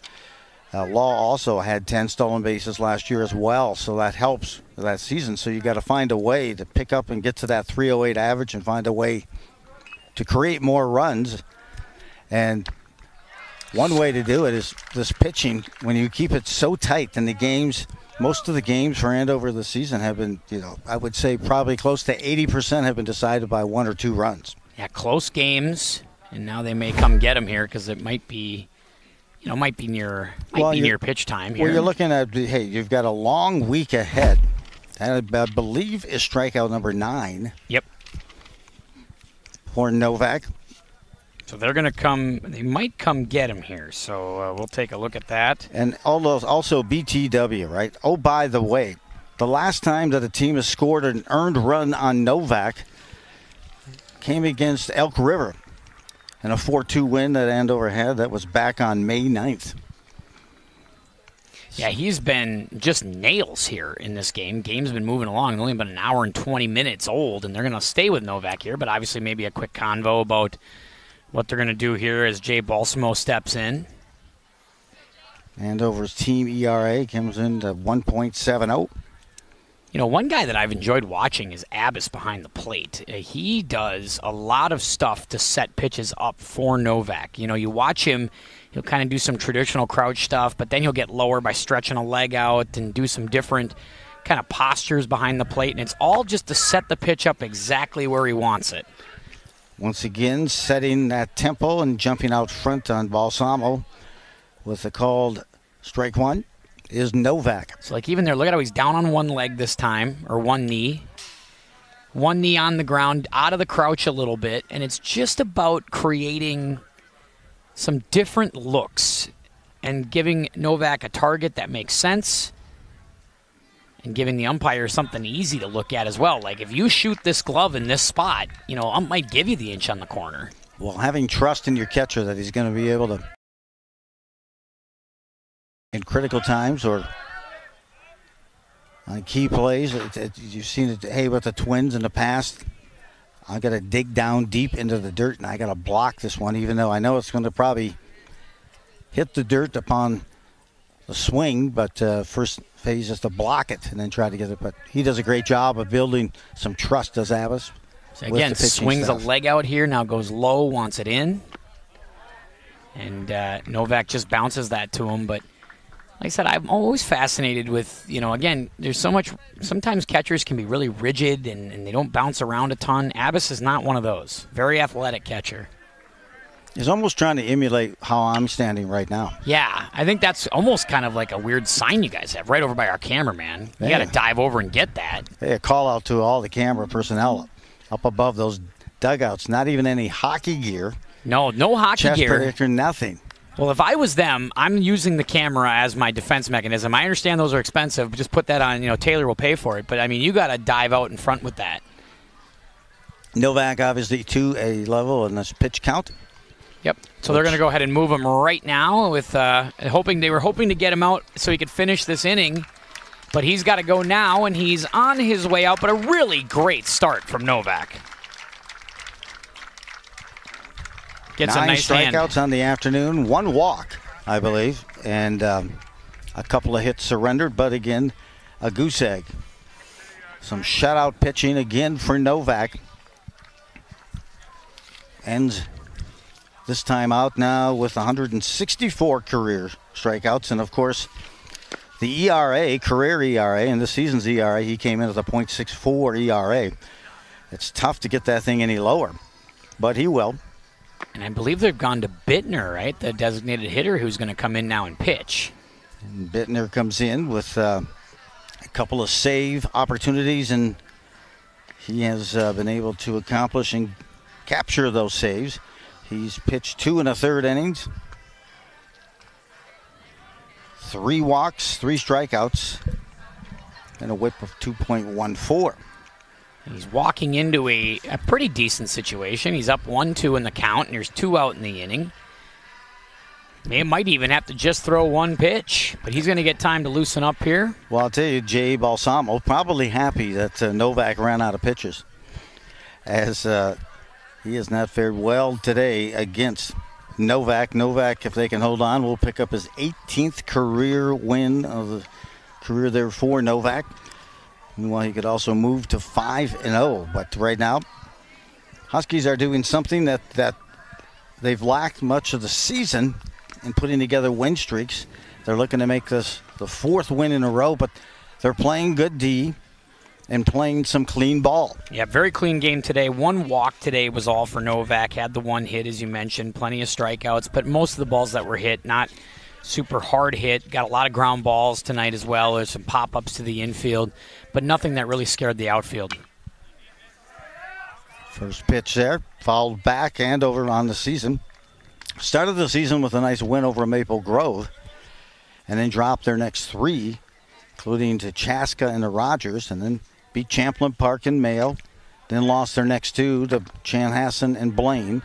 Law also had 10 stolen bases last year as well. So that helps that season. So you got to find a way to pick up and get to that 308 average and find a way to create more runs. And one way to do it is this pitching. When you keep it so tight in the games, most of the games for Andover this season have been, you know, I would say probably close to 80% have been decided by 1 or 2 runs. Yeah, close games, and now they may come get them here because it might be, you know, might be near pitch time here. Well, you're looking at, hey, you've got a long week ahead. That, I believe, is strikeout number 9. Yep. For Novak. So they're going to come, they might come get him here. So we'll take a look at that. And all those, also BTW, right? Oh, by the way, the last time that a team has scored an earned run on Novak came against Elk River in a 4-2 win that Andover had. That was back on May 9th. Yeah, he's been just nails here in this game. Game's been moving along. It's only about an hour and 20 minutes old, and they're going to stay with Novak here, but obviously maybe a quick convo about what they're going to do here as Jay Balsamo steps in. Andover's team ERA comes in to 1.70. You know, one guy that I've enjoyed watching is Abbas behind the plate. He does a lot of stuff to set pitches up for Novak. You know, you watch him, he'll kind of do some traditional crouch stuff, but then he'll get lower by stretching a leg out and do some different kind of postures behind the plate, and it's all just to set the pitch up exactly where he wants it. Once again, setting that tempo and jumping out front on Balsamo with a called strike one is Novak. So like even there, look at how he's down on one leg this time, or one knee. One knee on the ground, out of the crouch a little bit, and it's just about creating some different looks and giving Novak a target that makes sense and giving the umpire something easy to look at as well. Like, if you shoot this glove in this spot, you know, ump might give you the inch on the corner. Well, having trust in your catcher that he's going to be able to, in critical times or on key plays, you've seen it, hey, with the Twins in the past, I've got to dig down deep into the dirt, and I've got to block this one, even though I know it's going to probably hit the dirt upon the swing, but first phase is to block it and then try to get it. But he does a great job of building some trust, does Abbas. So again, swings a leg out here, now goes low, wants it in. And Novak just bounces that to him. But like I said, I'm always fascinated with, you know, again, there's so much, sometimes catchers can be really rigid and they don't bounce around a ton. Abbas is not one of those. Very athletic catcher. He's almost trying to emulate how I'm standing right now. Yeah, I think that's almost kind of like a weird sign you guys have right over by our cameraman. You got to dive over and get that. Hey, a call out to all the camera personnel up above those dugouts. Not even any hockey gear. No hockey gear. Chest predictor, nothing. Well, if I was them, I'm using the camera as my defense mechanism. I understand those are expensive, but just put that on, you know, Taylor will pay for it. But, I mean, you got to dive out in front with that. Novak, obviously, to a level in this pitch count. Yep. So they're going to go ahead and move him right now with hoping they were hoping to get him out so he could finish this inning. But he's got to go now, and he's on his way out. But a really great start from Novak. Gets 9 a nice strikeouts on the afternoon, 1 walk, I believe, and a couple of hits surrendered. But again, a goose egg. Some shutout pitching again for Novak. Ends this time out now with 164 career strikeouts. And, of course, the ERA, career ERA, and this season's ERA, he came in at a .64 ERA. It's tough to get that thing any lower, but he will. And I believe they've gone to Bittner, right, the designated hitter who's going to come in now and pitch. And Bittner comes in with a couple of save opportunities and he has been able to accomplish and capture those saves. He's pitched 2 1/3 innings, 3 walks, 3 strikeouts, and a whip of 2.14. He's walking into a pretty decent situation. He's up 1-2 in the count, and there's 2 out in the inning. He might even have to just throw 1 pitch, but he's going to get time to loosen up here. Well, I'll tell you, Jay Balsamo probably happy that Novak ran out of pitches, as he has not fared well today against Novak. Novak, if they can hold on, will pick up his 18th career win of the career there for Novak. Meanwhile, he could also move to 5-0, but right now, Huskies are doing something that they've lacked much of the season in putting together win streaks. They're looking to make this the 4th win in a row, but they're playing good D and playing some clean ball. Yeah, very clean game today. 1 walk today was all for Novak. Had the 1 hit, as you mentioned, plenty of strikeouts, but most of the balls that were hit, not super hard hit. Got a lot of ground balls tonight as well. There's some pop-ups to the infield, but nothing that really scared the outfield. First pitch there, fouled back. Andover on the season. Started the season with a nice win over Maple Grove, and then dropped their next 3, including to Chaska and the Rogers, and then beat Champlain Park and Mail, then lost their next 2 to Chanhassen and Blaine.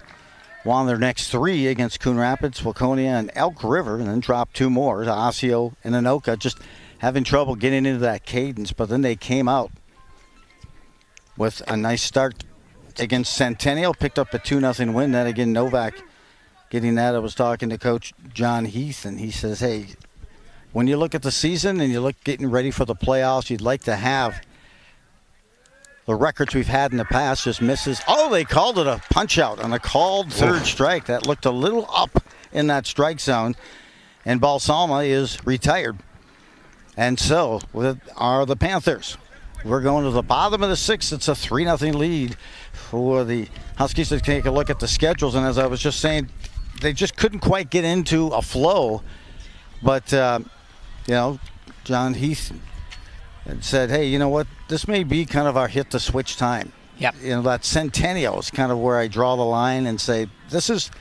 Won their next 3 against Coon Rapids, Waconia, and Elk River, and then dropped 2 more to Osseo and Anoka. Just having trouble getting into that cadence, but then they came out with a nice start against Centennial, picked up a 2-0 win. Then again, Novak getting that. I was talking to Coach John Heath, and he says, hey, when you look at the season and you look getting ready for the playoffs, you'd like to have the records we've had in the past. Just misses. Oh, they called it a punch out on a called third strike. That looked a little up in that strike zone. And Balsama is retired. And so are the Panthers. We're going to the bottom of the 6th. It's a 3-0 lead for the Huskies. To take a look at the schedules. And as I was just saying, they just couldn't quite get into a flow. But, you know, John Heath and said, hey, you know what, this may be kind of our hit to switch time. Yep. You know, that Centennial is kind of where I draw the line and say, this is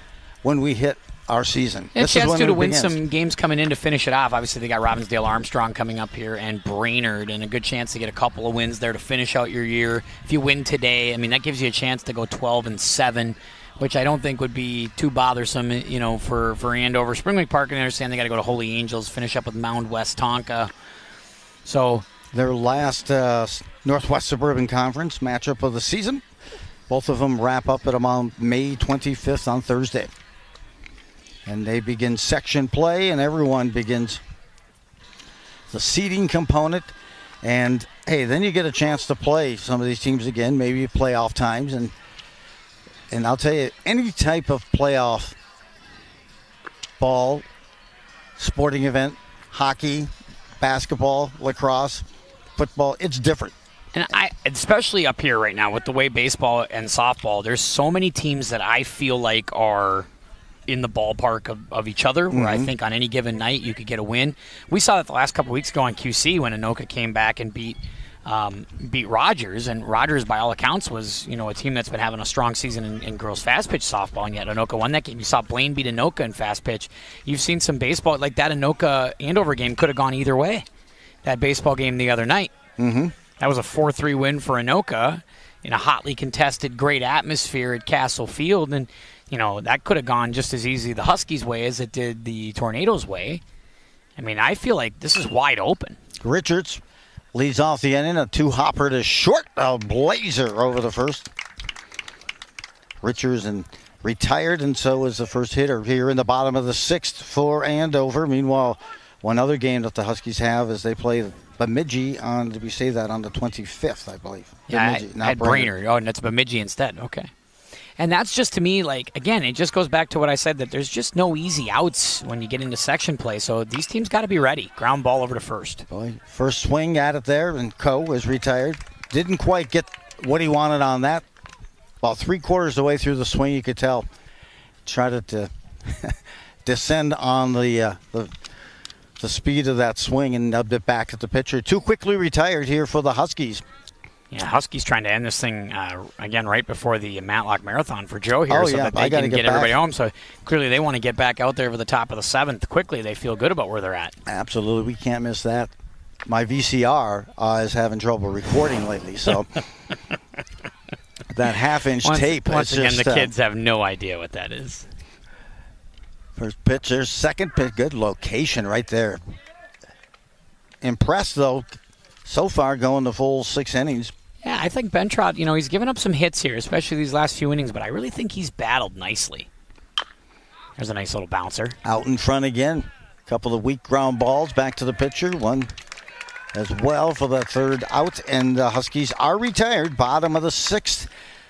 when we hit our season. And this a chance is when to win some games coming in to finish it off. Obviously, they got Robbinsdale Armstrong coming up here and Brainerd, and a good chance to get a couple of wins there to finish out your year. If you win today, I mean, that gives you a chance to go 12-7, which I don't think would be too bothersome, you know, for Andover. Spring Lake Park, and I understand they got to go to Holy Angels, finish up with Mound West Tonka. So their last Northwest Suburban Conference matchup of the season. Both of them wrap up at about May 25th on Thursday. And they begin section play, and everyone begins the seeding component. And, hey, then you get a chance to play some of these teams again, maybe playoff times. And I'll tell you, any type of playoff ball, sporting event, hockey, basketball, lacrosse, football, it's different. And I, especially up here right now with the way baseball and softball, there's so many teams that I feel like are in the ballpark of each other, where I think on any given night you could get a win. We saw that the last couple of weeks ago on QC when Anoka came back and beat Rogers, and Rogers by all accounts was, you know, a team that's been having a strong season in girls fast pitch softball, and yet Anoka won that game. You saw Blaine beat Anoka in fast pitch. You've seen some baseball like that. Anoka Andover game could have gone either way. That baseball game the other night, that was a 4-3 win for Anoka in a hotly contested, great atmosphere at Castle Field, and you know that could have gone just as easy the Huskies' way as it did the Tornadoes' way. I mean, I feel like this is wide open. Richards leads off the inning, a 2-hopper to short, a blazer over the first. Richards and retired, and so is the first hitter here in the bottom of the 6th for Andover. Meanwhile, one other game that the Huskies have is they play Bemidji on, did we say that, on the 25th, I believe. Yeah, Bemidji, not Brainerd. Oh, and that's Bemidji instead, okay. And that's just, to me, like, again, it just goes back to what I said, that there's just no easy outs when you get into section play, so these teams got to be ready. Ground ball over to first. Boy, first swing at it there, and Coe is retired. Didn't quite get what he wanted on that. About 3/4 of the way through the swing, you could tell. Tried to descend on the speed of that swing and nubbed it back at the pitcher. Too quickly retired here for the Huskies. Yeah, Huskies trying to end this thing, again, right before the Matlock Marathon for Joe here, that they can get everybody home. So clearly they want to get back out there for the top of the 7th quickly. They feel good about where they're at. Absolutely. We can't miss that. My VCR is having trouble recording lately, so that half-inch tape. Once again, just, the kids have no idea what that is. First pitch, there's second pitch. Good location right there. Impressed, though, so far going the full 6 innings. Yeah, I think Bentrott, you know, he's given up some hits here, especially these last few innings, but I really think he's battled nicely. There's a nice little bouncer. Out in front again. A couple of weak ground balls back to the pitcher. One as well for the third out, and the Huskies are retired. Bottom of the 6th,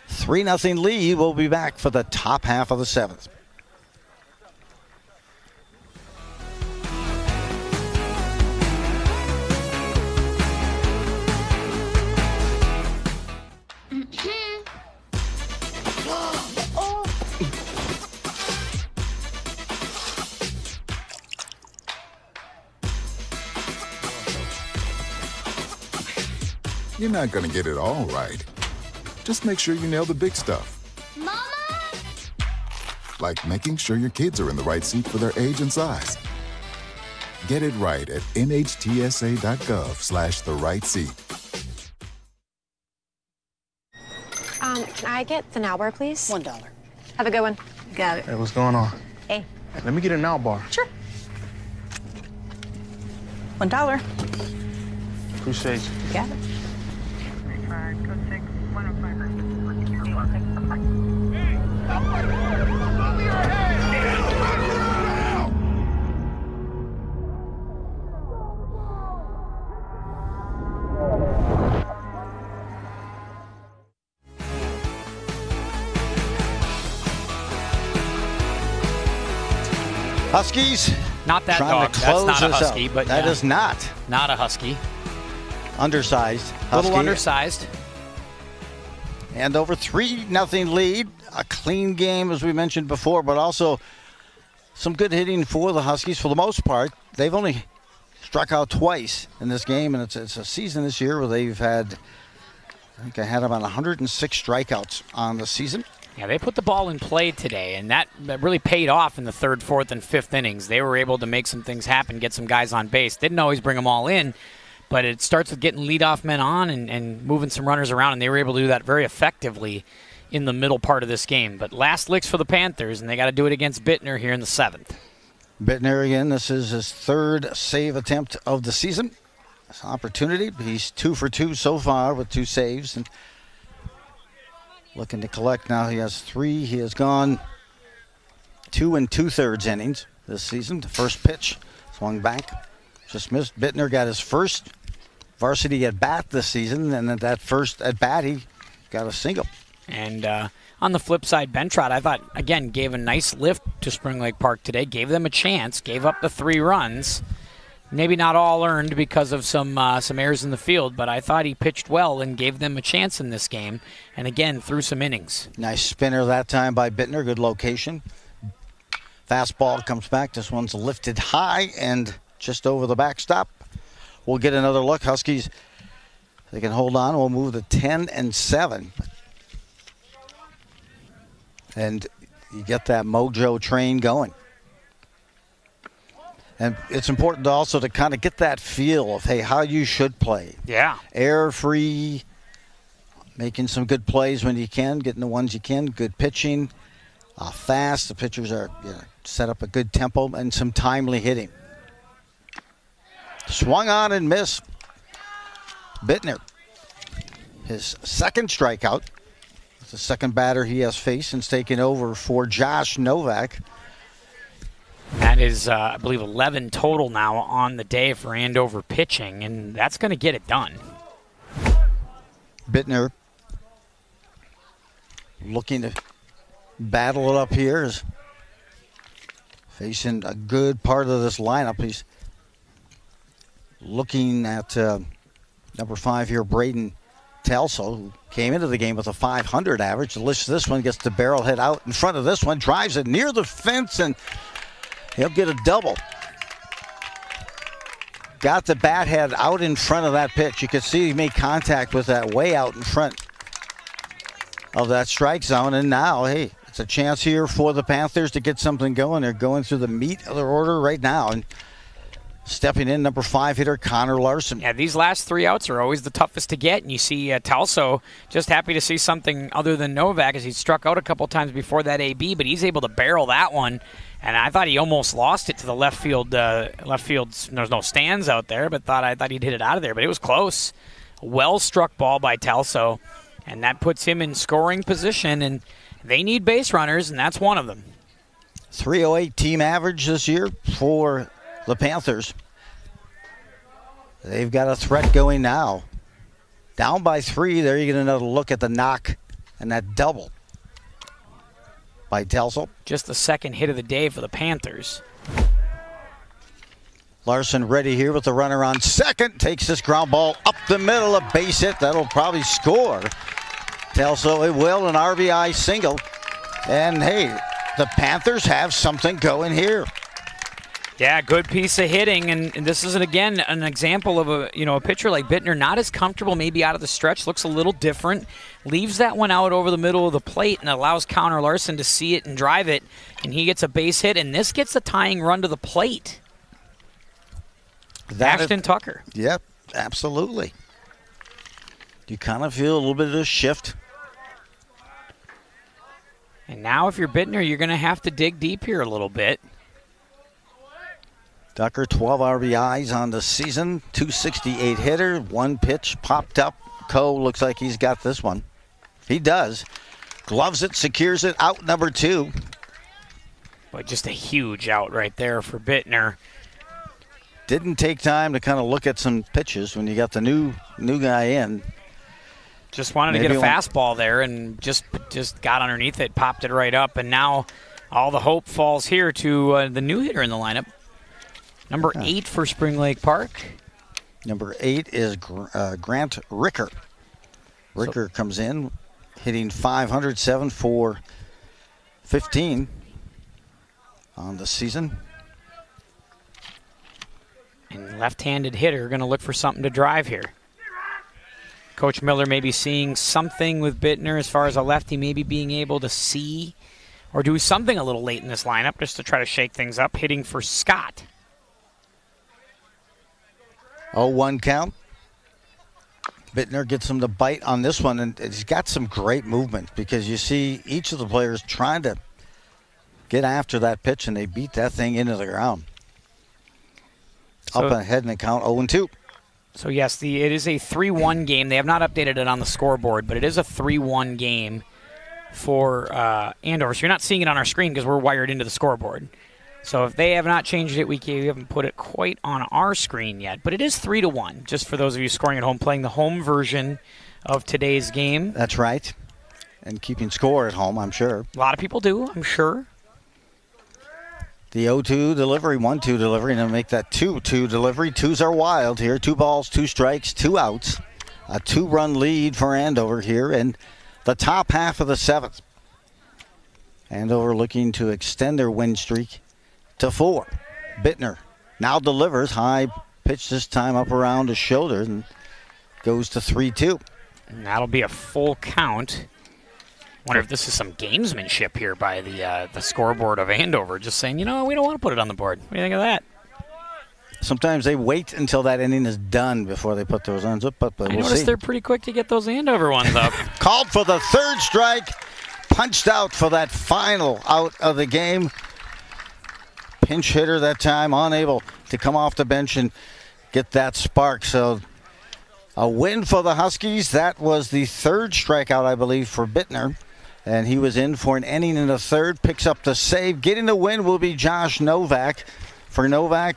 3-0 lead. We'll be back for the top half of the 7th. You're not gonna get it all right. Just make sure you nail the big stuff. Mama! Like making sure your kids are in the right seat for their age and size. Get it right at NHTSA.gov/the right seat. Can I get the Now Bar, please? $1. Have a good one. Got it. Hey, what's going on? Hey. Let me get a Now Bar. Sure. $1. Appreciate you. You got it. Huskies. Not that dog. That's not a husky, but that is not. Not a husky. Undersized husky. Little undersized. And over 3-0 lead. A clean game, as we mentioned before, but also some good hitting for the Huskies for the most part. They've only struck out twice in this game, and it's a season this year where they've had, I think I had about 106 strikeouts on the season. Yeah, they put the ball in play today, and that really paid off in the 3rd, 4th, and 5th innings. They were able to make some things happen, get some guys on base. Didn't always bring them all in, but it starts with getting leadoff men on and moving some runners around, and they were able to do that very effectively in the middle part of this game. But last licks for the Panthers, and they got to do it against Bittner here in the 7th. Bittner again, this is his 3rd save attempt of the season. This opportunity, he's 2 for 2 so far with 2 saves. And looking to collect now, he has 3. He has gone 2 2/3 innings this season. The first pitch, swung back, just missed. Bittner got his 1st varsity at-bat this season, and at that 1st at-bat, he got a single. And on the flip side, Bentrott, I thought, again, gave a nice lift to Spring Lake Park today, gave them a chance, gave up the 3 runs. Maybe not all earned because of some errors in the field, but I thought he pitched well and gave them a chance in this game, and again, threw some innings. Nice spinner that time by Bittner, good location. Fastball comes back, this one's lifted high and just over the backstop. We'll get another look. Huskies, they can hold on, we'll move to 10-7. And you get that mojo train going. And it's important also to kind of get that feel of, hey, how you should play. Yeah. Error free, making some good plays when you can, getting the ones you can, good pitching, fast. The pitchers are set up a good tempo and some timely hitting. Swung on and missed. Bittner, his 2nd strikeout. The 2nd batter he has faced since taking over for Josh Novak. That is, I believe, 11 total now on the day for Andover pitching, and that's going to get it done. Bittner looking to battle it up here. Is facing a good part of this lineup. He's looking at number 5 here, Braden Telso, who came into the game with a .500 average. Delicious, this one gets the barrel hit out in front of this one, drives it near the fence, and he'll get a double. got the bat head out in front of that pitch. You could see he made contact with that way out in front of that strike zone. And now, hey, it's a chance here for the Panthers to get something going. They're going through the meat of their order right now. And stepping in, number 5 hitter Connor Larson. Yeah, these last 3 outs are always the toughest to get, and you see Telso just happy to see something other than Novak, as he struck out a couple times before that AB, but he's able to barrel that one, and I thought he almost lost it to the left field. There's no stands out there, but I thought he'd hit it out of there, but it was close. Well struck ball by Telso, and that puts him in scoring position, and they need base runners, and that's one of them. 308 team average this year for the Panthers. They've got a threat going now. Down by 3 there, you get another look at the knock and that double by Telso. Just the second hit of the day for the Panthers. Larson ready here with the runner on second. Takes this ground ball up the middle, a base hit. That'll probably score Telso. It will, an RBI single. And hey, the Panthers have something going here. Yeah, good piece of hitting, and this is again an example of a pitcher like Bittner, not as comfortable maybe out of the stretch, looks a little different, leaves that one out over the middle of the plate and allows Connor Larson to see it and drive it, and he gets a base hit, and this gets a tying run to the plate. Ashton Tucker. Yep, absolutely. You kind of feel a little bit of a shift. And now if you're Bittner, you're going to have to dig deep here a little bit. Tucker, 12 RBIs on the season, 268 hitter, 1 pitch popped up. Coe looks like he's got this one. He does. Gloves it, secures it, out number 2. But just a huge out right there for Bittner. Didn't take time to kind of look at some pitches when you got the new guy in. Just wanted to get a fastball there and just got underneath it, popped it right up, and now all the hope falls here to the new hitter in the lineup. Number 8 for Spring Lake Park. Number 8 is Grant Ricker. Ricker comes in, hitting .507 for 15 on the season. And left-handed hitter going to look for something to drive here. Coach Miller may be seeing something with Bittner as far as a lefty maybe being able to see or do something a little late in this lineup just to try to shake things up, hitting for Scott. 0-1 count. Bittner gets him to bite on this one, and he's got some great movement because you see each of the players trying to get after that pitch, and they beat that thing into the ground. Up ahead in the count, 0-2. So, yes, it is a 3-1 game. They have not updated it on the scoreboard, but it is a 3-1 game for Andover. So you're not seeing it on our screen because we're wired into the scoreboard. So if they have not changed it, we haven't put it quite on our screen yet. But it is 3-1, just for those of you scoring at home, playing the home version of today's game. That's right. And keeping score at home, I'm sure. A lot of people do, I'm sure. The 0-2 delivery, 1-2 delivery, and then make that 2-2 delivery. Twos are wild here. 2 balls, 2 strikes, 2 outs. A 2-run lead for Andover here in the top half of the 7th. Andover looking to extend their win streak to 4. Bittner now delivers, high pitch this time up around his shoulder, and goes to 3-2. And that'll be a full count. Wonder if this is some gamesmanship here by the scoreboard of Andover, just saying, you know, we don't want to put it on the board. What do you think of that? Sometimes they wait until that inning is done before they put those ones up, but we'll see. They're pretty quick to get those Andover ones up. Called for the 3rd strike, punched out for that final out of the game. Pinch hitter that time, unable to come off the bench and get that spark. So a win for the Huskies. That was the 3rd strikeout, I believe, for Bittner. And he was in for an inning in the 3rd, picks up the save. Getting the win will be Josh Novak. For Novak,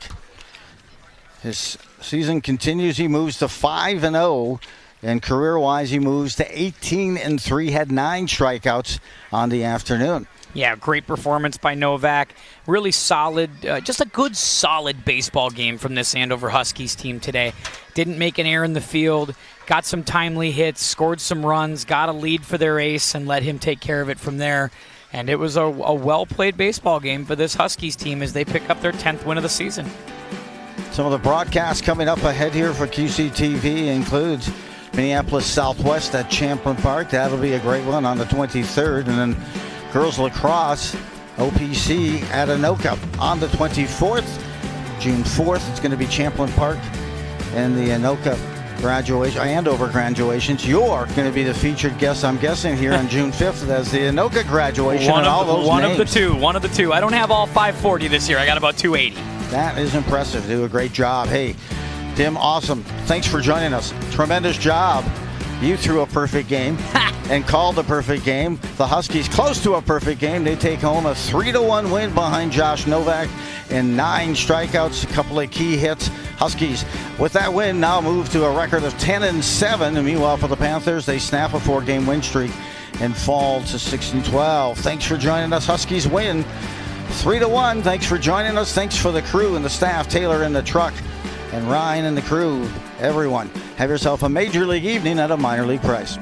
his season continues. He moves to 5-0. And career-wise, he moves to 18-3, had 9 strikeouts on the afternoon. Yeah, great performance by Novak. Really solid, just a good, solid baseball game from this Andover Huskies team today. Didn't make an error in the field, got some timely hits, scored some runs, got a lead for their ace, and let him take care of it from there. And it was a well-played baseball game for this Huskies team as they pick up their 10th win of the season. Some of the broadcasts coming up ahead here for QCTV includes Minneapolis Southwest at Champlain Park. That'll be a great one on the 23rd. And then girls lacrosse, OPC at Anoka on the 24th. June 4th, it's going to be Champlain Park and the Anoka graduation, Andover graduations. You're going to be the featured guest, I'm guessing, here on June 5th as the Anoka graduation. One of the two. I don't have all 540 this year. I got about 280. That is impressive. Do a great job. Hey, Tim, awesome. Thanks for joining us. Tremendous job. You threw a perfect game and called a perfect game. The Huskies close to a perfect game. They take home a 3-1 win behind Josh Novak and 9 strikeouts, a couple of key hits. Huskies, with that win, now move to a record of 10-7. And meanwhile, for the Panthers, they snap a 4-game win streak and fall to 6-12. Thanks for joining us. Huskies win 3-1. Thanks for joining us. Thanks for the crew and the staff, Taylor in the truck, and Ryan and the crew, everyone. Have yourself a major league evening at a minor league price.